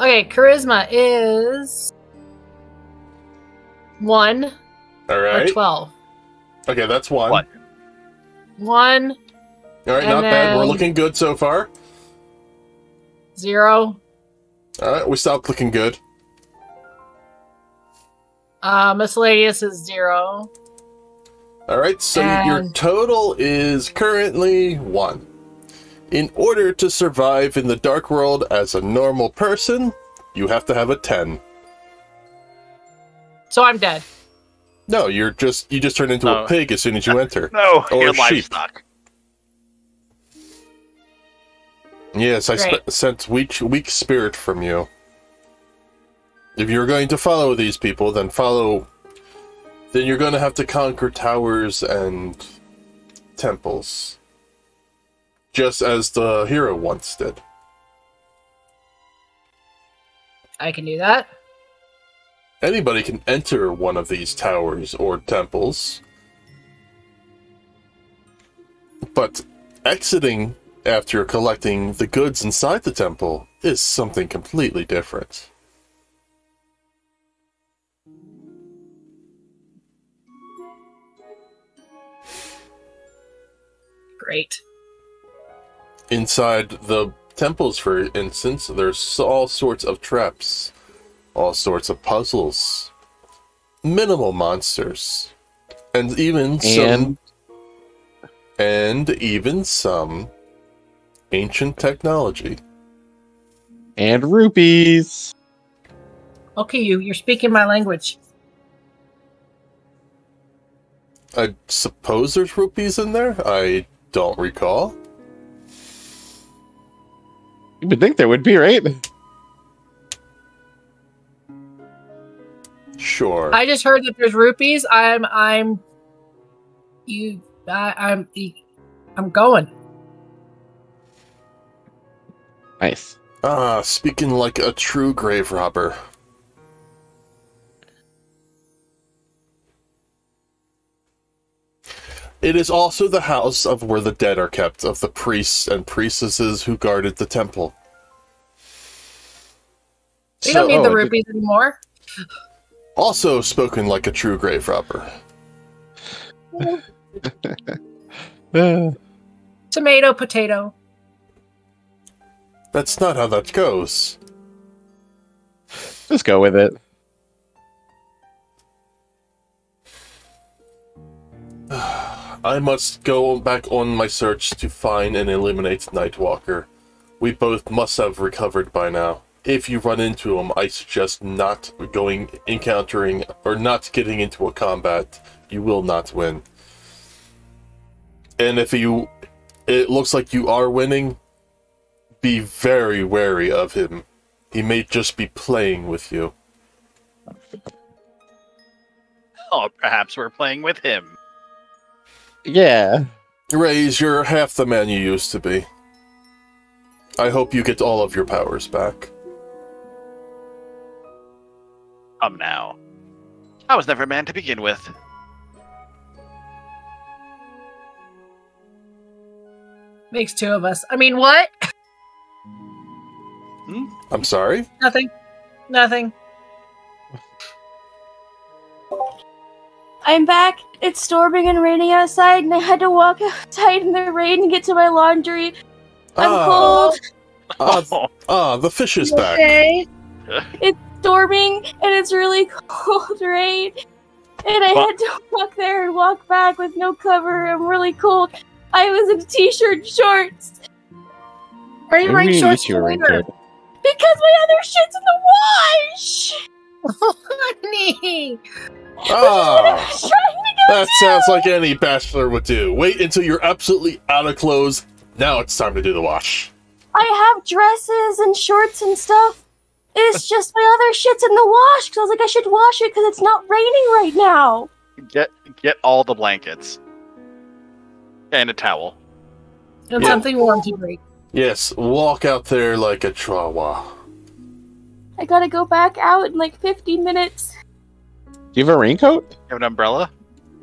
Okay, charisma is 1. All right. Or 12. Okay, that's 1. What? 1. All right, not bad. We're looking good so far. 0. All right, we stopped looking good. Miscellaneous is 0. All right, so your total is currently 1. In order to survive in the dark world as a normal person, you have to have a 10. So I'm dead. No, you just turn into a pig as soon as you enter. No, or you're livestock. Yes, I sent weak spirit from you. If you're going to follow these people, then then you're going to have to conquer towers and temples. Just as the hero once did. I can do that. Anybody can enter one of these towers or temples. But exiting after collecting the goods inside the temple is something completely different. Great. Inside the temples, for instance, there's all sorts of traps, all sorts of puzzles, minimal monsters, and even some ancient technology. And rupees. Okay, you're speaking my language. I suppose there's rupees in there? I don't recall. You would think there would be, right? Sure. I just heard that there's rupees. I'm going. Nice. Ah, speaking like a true grave robber. It is also the house of where the dead are kept, of the priests and priestesses who guarded the temple. We don't need the rupees anymore. Also spoken like a true grave robber. Tomato, potato. That's not how that goes. Just go with it. I must go back on my search to find and eliminate Nightwalker. We both must have recovered by now. If you run into him, I suggest not encountering or not getting into a combat. You will not win. And if it looks like you are winning, be very wary of him. He may just be playing with you. Oh, perhaps we're playing with him. Yeah. Raze, you're half the man you used to be. I hope you get all of your powers back. Come now. I was never a man to begin with. Makes two of us. I mean, what? Hmm? I'm sorry? Nothing. Nothing. I'm back. It's storming and raining outside, and I had to walk outside in the rain to get to my laundry. I'm cold. The fish is back. Okay. It's storming, and it's really cold rain. And I had to walk there and walk back with no cover. I'm really cold. I was in t-shirt shorts. Why are you wearing shorts for winter? Because my other shit's in the wash! Honey! That sounds like any bachelor would do. Wait until you're absolutely out of clothes. Now it's time to do the wash. I have dresses and shorts and stuff. It's just my other shit's in the wash, because I was like, I should wash it because it's not raining right now. Get all the blankets. And a towel. And something warm to drink. Yes, walk out there like a chihuahua. I gotta go back out in like 50 minutes. Do you have a raincoat? Do you have an umbrella?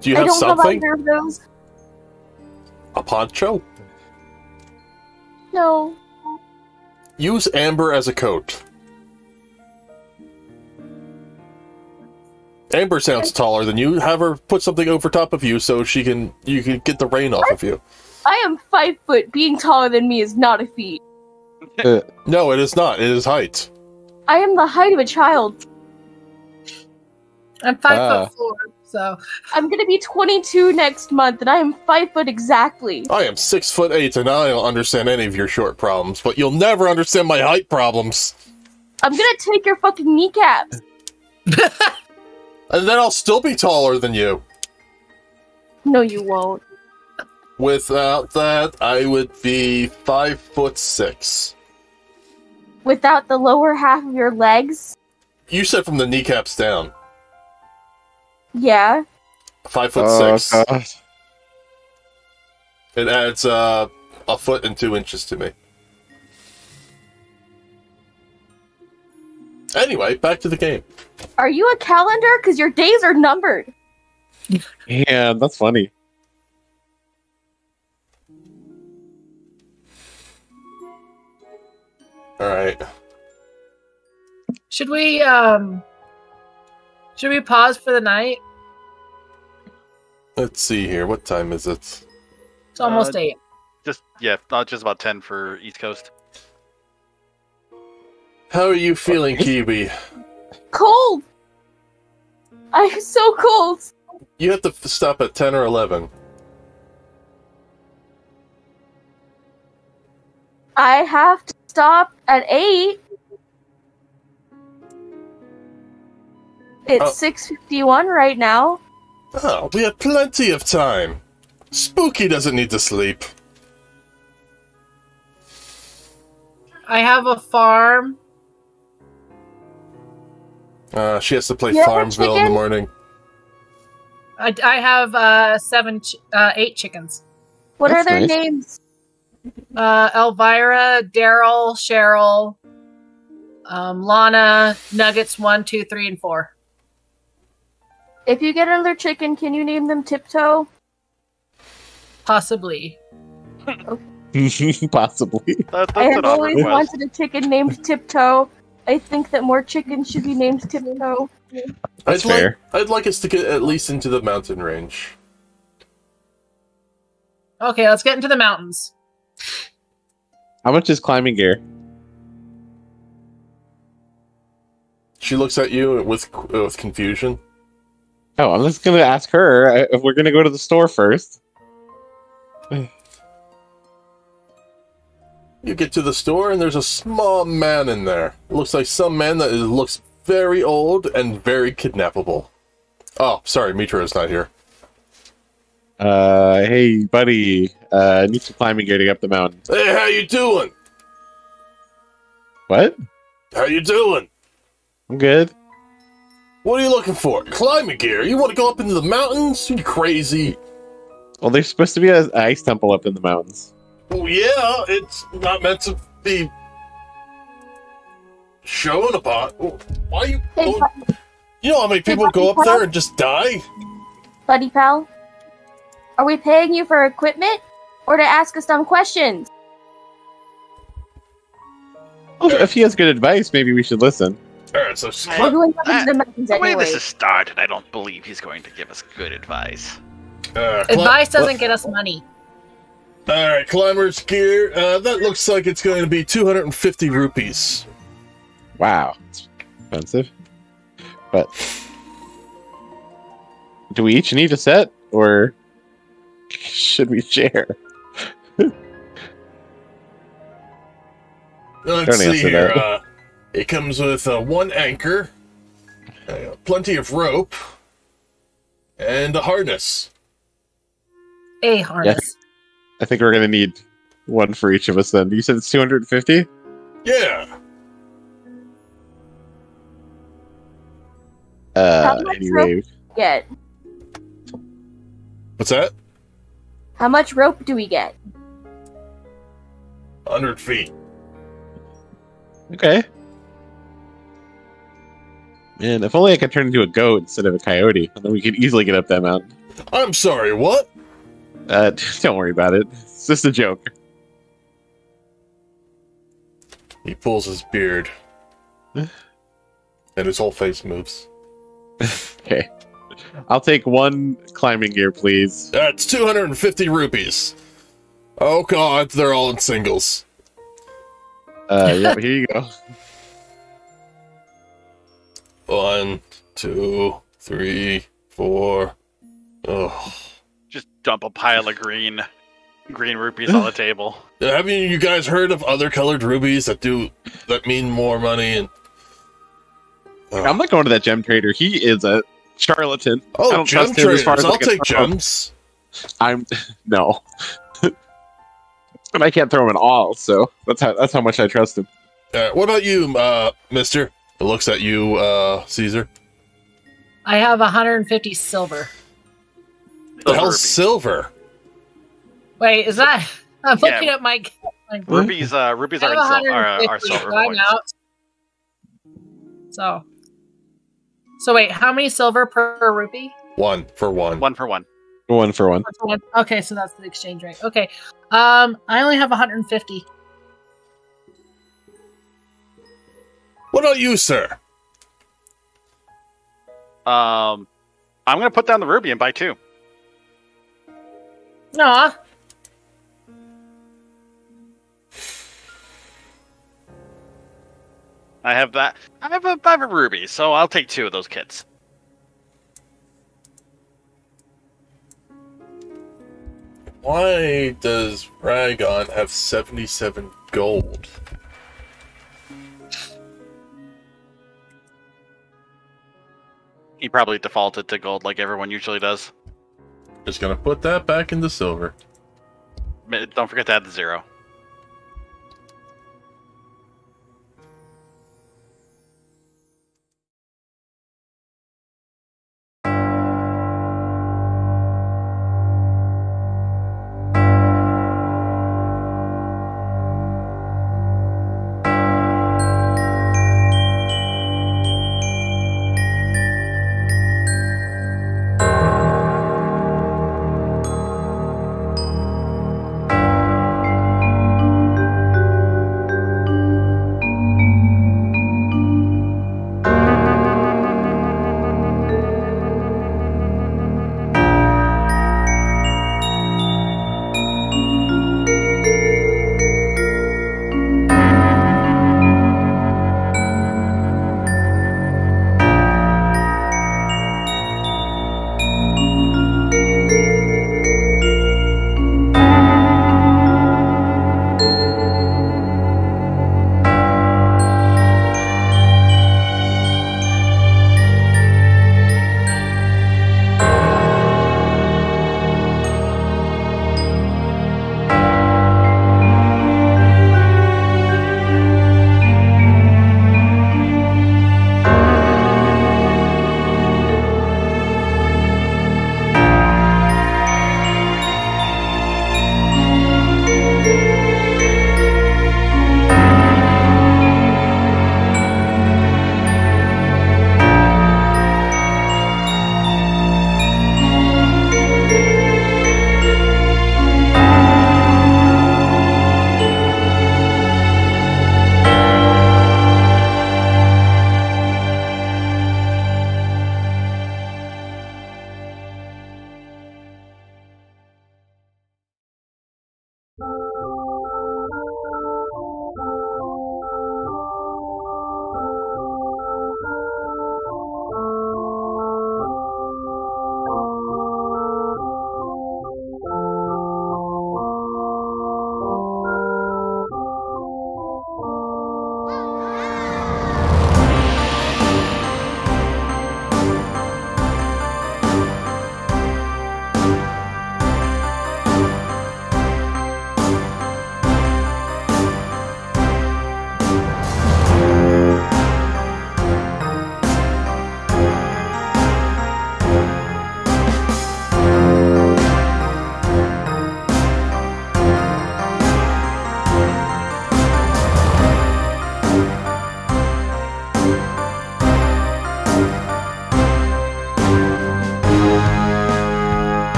Do you have something? I don't have either of those. A poncho? No. Use amber as a coat. Amber sounds taller than you. Have her put something over top of you so you can get the rain off of you. I am 5 foot. Being taller than me is not a feat. No, it is not. It is height. I am the height of a child. I'm 5'4", so I'm gonna be 22 next month, and I am 5 foot exactly. I am 6'8", and I don't understand any of your short problems, but you'll never understand my height problems. I'm gonna take your fucking kneecaps. And then I'll still be taller than you. No, you won't. Without that, I would be 5'6". Without the lower half of your legs? You said from the kneecaps down. Yeah. 5'6". God. It adds a foot and 2 inches to me. Anyway, back to the game. Are you a calendar? Because your days are numbered. Yeah, that's funny. Alright. Should we pause for the night? Let's see here. What time is it? It's almost 8. Just about 10 for East Coast. How are you feeling, Kiwi? Cold! I'm so cold! You have to stop at 10 or 11. I have to stop at 8. It's 6:51 right now. Oh, we have plenty of time. Spooky doesn't need to sleep. I have a farm. She has to play Farmville in the morning. I have 8 chickens. What are their names? Elvira, Daryl, Cheryl, Lana, Nuggets 1, 2, 3, and 4. If you get another chicken, can you name them Tiptoe? Possibly. Okay. Possibly. I have always wanted a chicken named Tiptoe. I think that more chickens should be named Tiptoe. That's fair. I'd like us to get at least into the mountain range. Okay, let's get into the mountains. How much is climbing gear? She looks at you with confusion. Oh, I'm just going to ask her if we're going to go to the store first. You get to the store, and there's a small man in there. Looks like some man that looks very old and very kidnappable. Oh, sorry, Mitra's not here. Hey, buddy. I need some climbing gear to get up the mountain. Hey, how you doing? What? How you doing? I'm good. What are you looking for? Climbing gear? You want to go up into the mountains? You crazy. Well, there's supposed to be an ice temple up in the mountains. Well, yeah, it's not meant to be shown about. Why you? Hey, you know how many people go up there and just die? Buddy pal, are we paying you for equipment or to ask us dumb questions? Well, if he has good advice, maybe we should listen. Alright, so we're going up into the mountains anyway. The way this is started, I don't believe he's going to give us good advice. Advice doesn't get us money. Alright, climber's gear. That looks like it's going to be 250 rupees. Wow. It's expensive. But do we each need a set, or should we share? Let's see here. It comes with 1 anchor, plenty of rope, and a harness. A harness. Yes. I think we're going to need one for each of us then. You said it's 250? Yeah. Anyway. Get? What's that? How much rope do we get? 100 feet. Okay. Man, if only I could turn into a goat instead of a coyote, then we could easily get up that mountain. I'm sorry, what? Don't worry about it. It's just a joke. He pulls his beard. And his whole face moves. Okay. I'll take 1 climbing gear, please. That's 250 rupees. Oh god, they're all in singles. Yep, here you go. 1, 2, 3, 4. Oh. Just dump a pile of green rupees on the table. Haven't you guys heard of other colored rubies that mean more money? And I'm not going to that gem trader. He is a charlatan. Oh, I don't gem traders! I'll take gems. I'm no, and I can't throw them at all. So that's how much I trust him. What about you, Mister? It looks at you, Caesar. I have 150 silver. What the hell's silver? Wait, is that... I'm looking at my... Rubies, rubies are our silver coins. So wait, how many silver per rupee? One for one. One for one. One for one. Okay, so that's the exchange rate. Okay. I only have 150. What about you, sir? I'm going to put down the ruby and buy two. Aw. I have that. I have a ruby, so I'll take two of those kits. Why does Ragon have 77 gold? He probably defaulted to gold like everyone usually does. Just gonna put that back into silver. Don't forget to add the 0.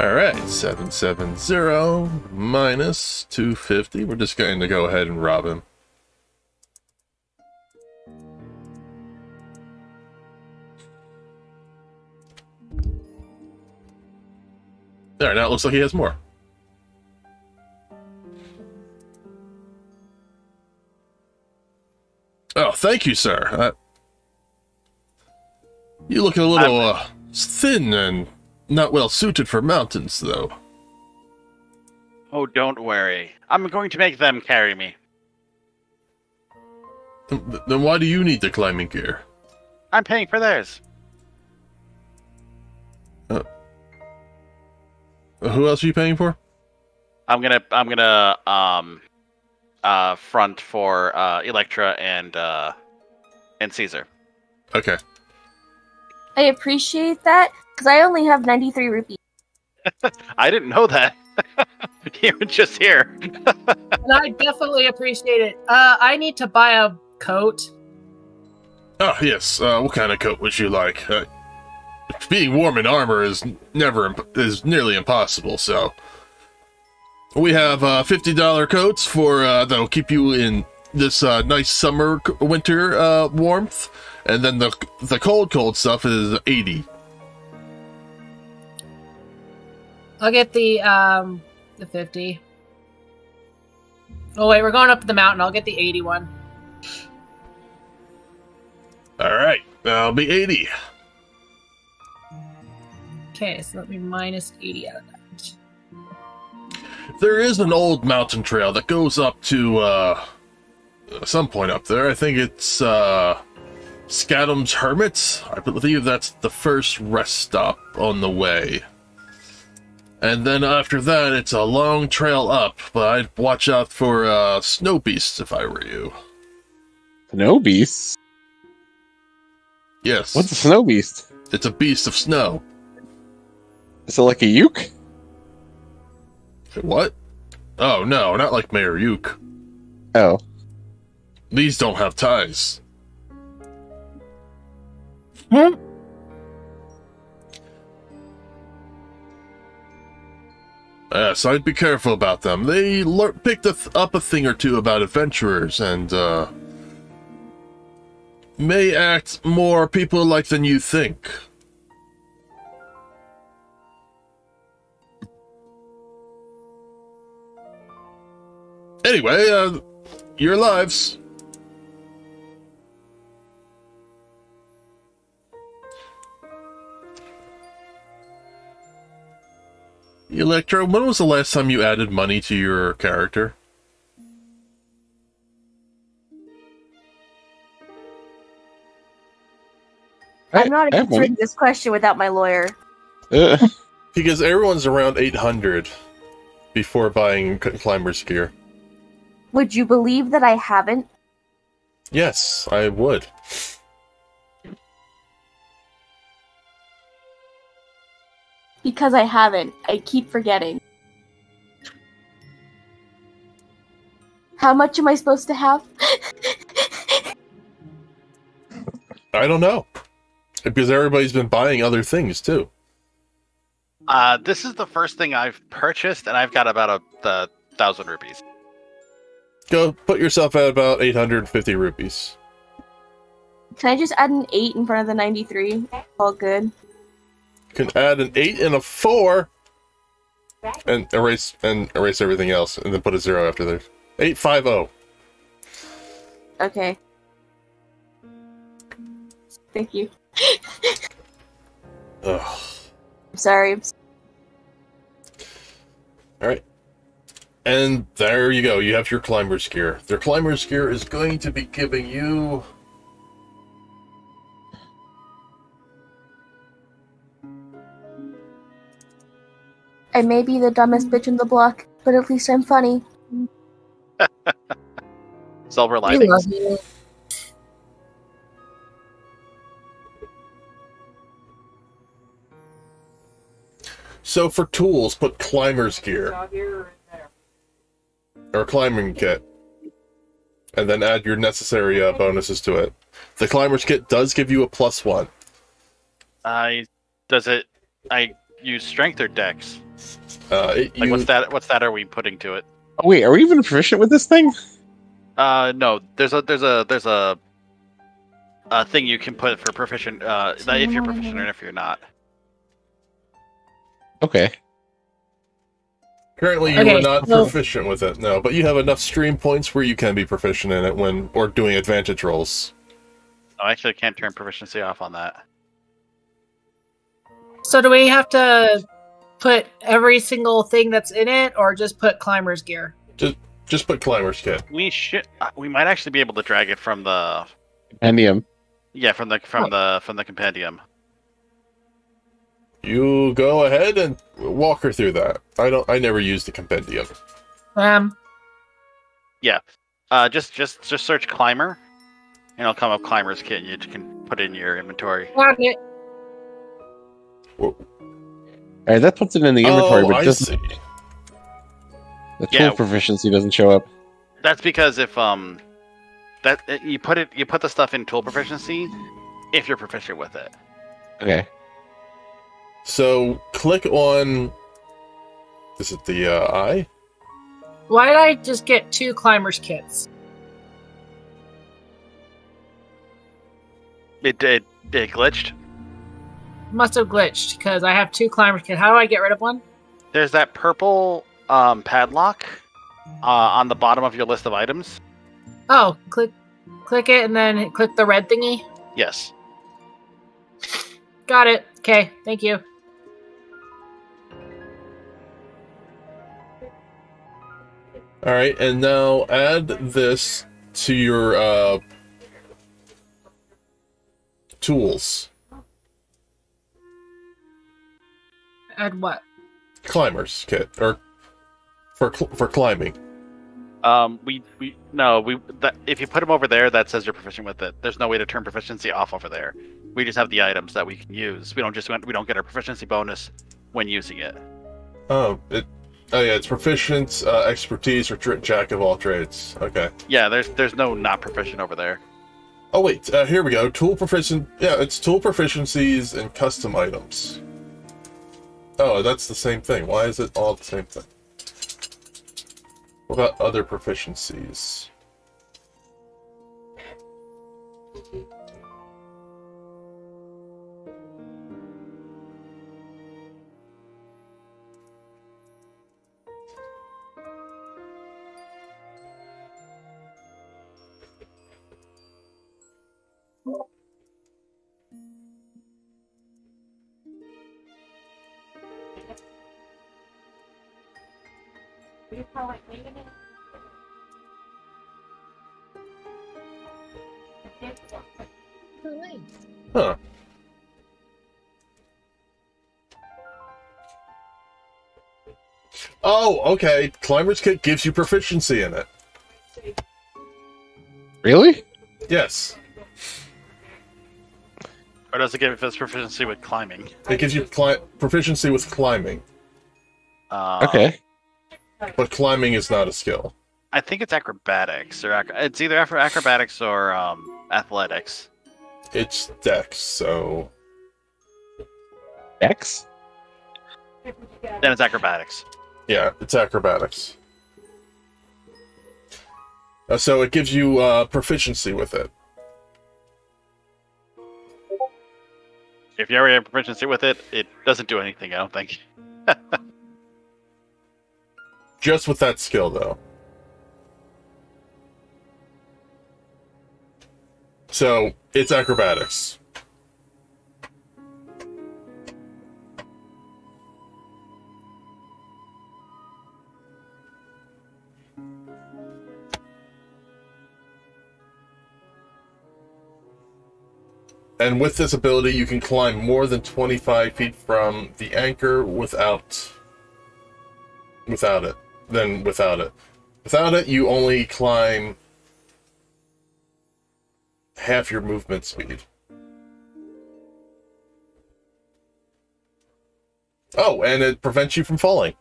All right, 770 minus 250. We're just going to go ahead and rob him. There, now it looks like he has more. Oh, thank you, sir. You look a little thin and not well suited for mountains, though. Oh, don't worry. I'm going to make them carry me. Then why do you need the climbing gear? I'm paying for theirs. Who else are you paying for? I'm gonna front for Elektra and Caesar. Okay. I appreciate that because I only have 93 rupees. I didn't know that. You were just here. And I definitely appreciate it. I need to buy a coat. Oh, yes. What kind of coat would you like? Being warm in armor is nearly impossible, so... We have $50 coats for that'll keep you in this nice winter warmth, and then the cold stuff is 80. I'll get the 50. Oh wait, we're going up the mountain. I'll get the 81. All right, that'll be 80. Okay, so let me minus 80 out of that. There is an old mountain trail that goes up to some point up there. I think it's Scadum's Hermits. I believe that's the first rest stop on the way. And then after that, it's a long trail up, but I'd watch out for snow beasts if I were you. Snow beasts? Yes. What's a snow beast? It's a beast of snow. Is it like a uke? What? Oh, no, not like Mayor Uke. Oh. These don't have ties. Hmm? So I'd be careful about them. They picked up a thing or two about adventurers and may act more people-like than you think. Anyway, your lives. Elektra, when was the last time you added money to your character? I'm not answering this question without my lawyer. Because everyone's around 800 before buying climber's gear. Would you believe that I haven't? Yes, I would. Because I haven't. I keep forgetting. How much am I supposed to have? I don't know. Because everybody's been buying other things, too. This is the first thing I've purchased, and I've got about 1,000 rupees. Go put yourself at about 850 rupees. Can I just add an 8 in front of the 93? All good. Can add an 8 and a 4 and erase everything else and then put a 0 after there. 850. Okay. Thank you. Ugh. I'm sorry. Alright. And there you go. You have your climber's gear. Their climber's gear is going to be giving you... I may be the dumbest bitch in the block, but at least I'm funny. Silver linings. So for tools, put climber's gear. Or climbing kit. And then add your necessary bonuses to it. The climber's kit does give you a +1. I use strength or dex? What's that? Are we putting to it? Oh, wait, are we even proficient with this thing? No. There's a thing you can put for proficient. If you're proficient and if you're not. Okay. Currently, you are not proficient with it. No, but you have enough stream points where you can be proficient in it when or doing advantage rolls. Oh, I actually can't turn proficiency off on that. So do we have to put every single thing that's in it, or just put climber's gear? Just put climber's kit. We might actually be able to drag it from the compendium. Yeah, from the compendium. You go ahead and walk her through that. I never used the compendium. Yeah. Just search Climber, and it'll come up Climber's Kit, and you can put it in your inventory. All right, that puts it in the inventory, but just the tool proficiency doesn't show up. That's because if you put the stuff in tool proficiency if you're proficient with it. Okay. So click on. Is it the eye? Why did I just get 2 climbers kits? It glitched. Must have glitched because I have 2 climbers kits. How do I get rid of one? There's that purple padlock on the bottom of your list of items. Oh, click it and then click the red thingy. Yes. Got it. Okay, thank you. All right, and now add this to your tools. Add what? Climbers kit, or for climbing. If you put them over there, that says you're proficient with it. There's no way to turn proficiency off over there. We just have the items that we can use. We don't get our proficiency bonus when using it. Oh yeah, it's proficient, expertise, or jack of all trades. Okay. Yeah, there's no not proficient over there. Oh wait, here we go. Tool proficient. Yeah, it's tool proficiencies and custom items. Oh, that's the same thing. Why is it all the same thing? What about other proficiencies? Huh. Oh, okay. Climber's Kit gives you proficiency in it. Really? Yes. Or does it give us proficiency with climbing? It gives you proficiency with climbing. Okay. But climbing is not a skill. I think it's acrobatics, or it's either acrobatics or athletics. It's Dex, so Dex. Then it's acrobatics. Yeah, it's acrobatics. So it gives you proficiency with it. If you already have proficiency with it, it doesn't do anything, I don't think. Just with that skill, though. So, it's acrobatics. And with this ability, you can climb more than 25 feet from the anchor without it. Without it, you only climb half your movement speed. Oh, and it prevents you from falling.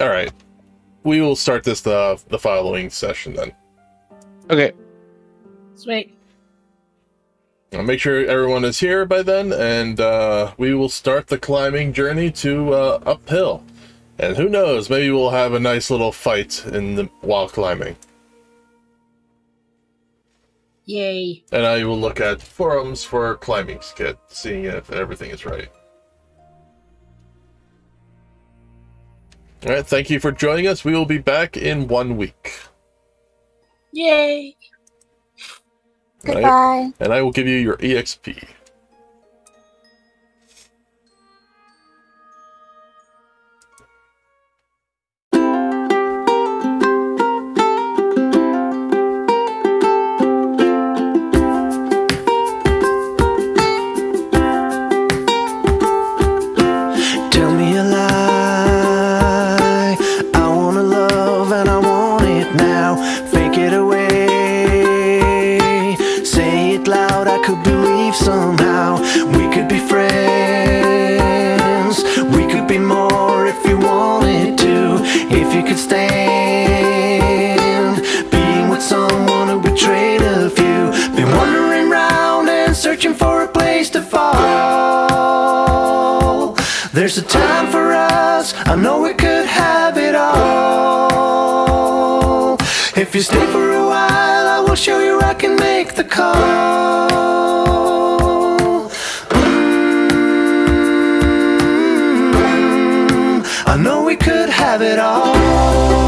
All right. We will start this the following session then. Okay. Sweet. I'll make sure everyone is here by then, and we will start the climbing journey to uphill. And who knows, maybe we'll have a nice little fight while climbing. Yay. And I will look at forums for climbing's kit, seeing if everything is right. Alright, thank you for joining us. We will be back in 1 week. Yay! Goodbye. And I will give you your EXP. if you could stand being with someone who betrayed a few. Been wandering round and searching for a place to fall. There's a time for us, I know we could have it all. If you stay for a while, I will show you I can make the call. I know we could have it all.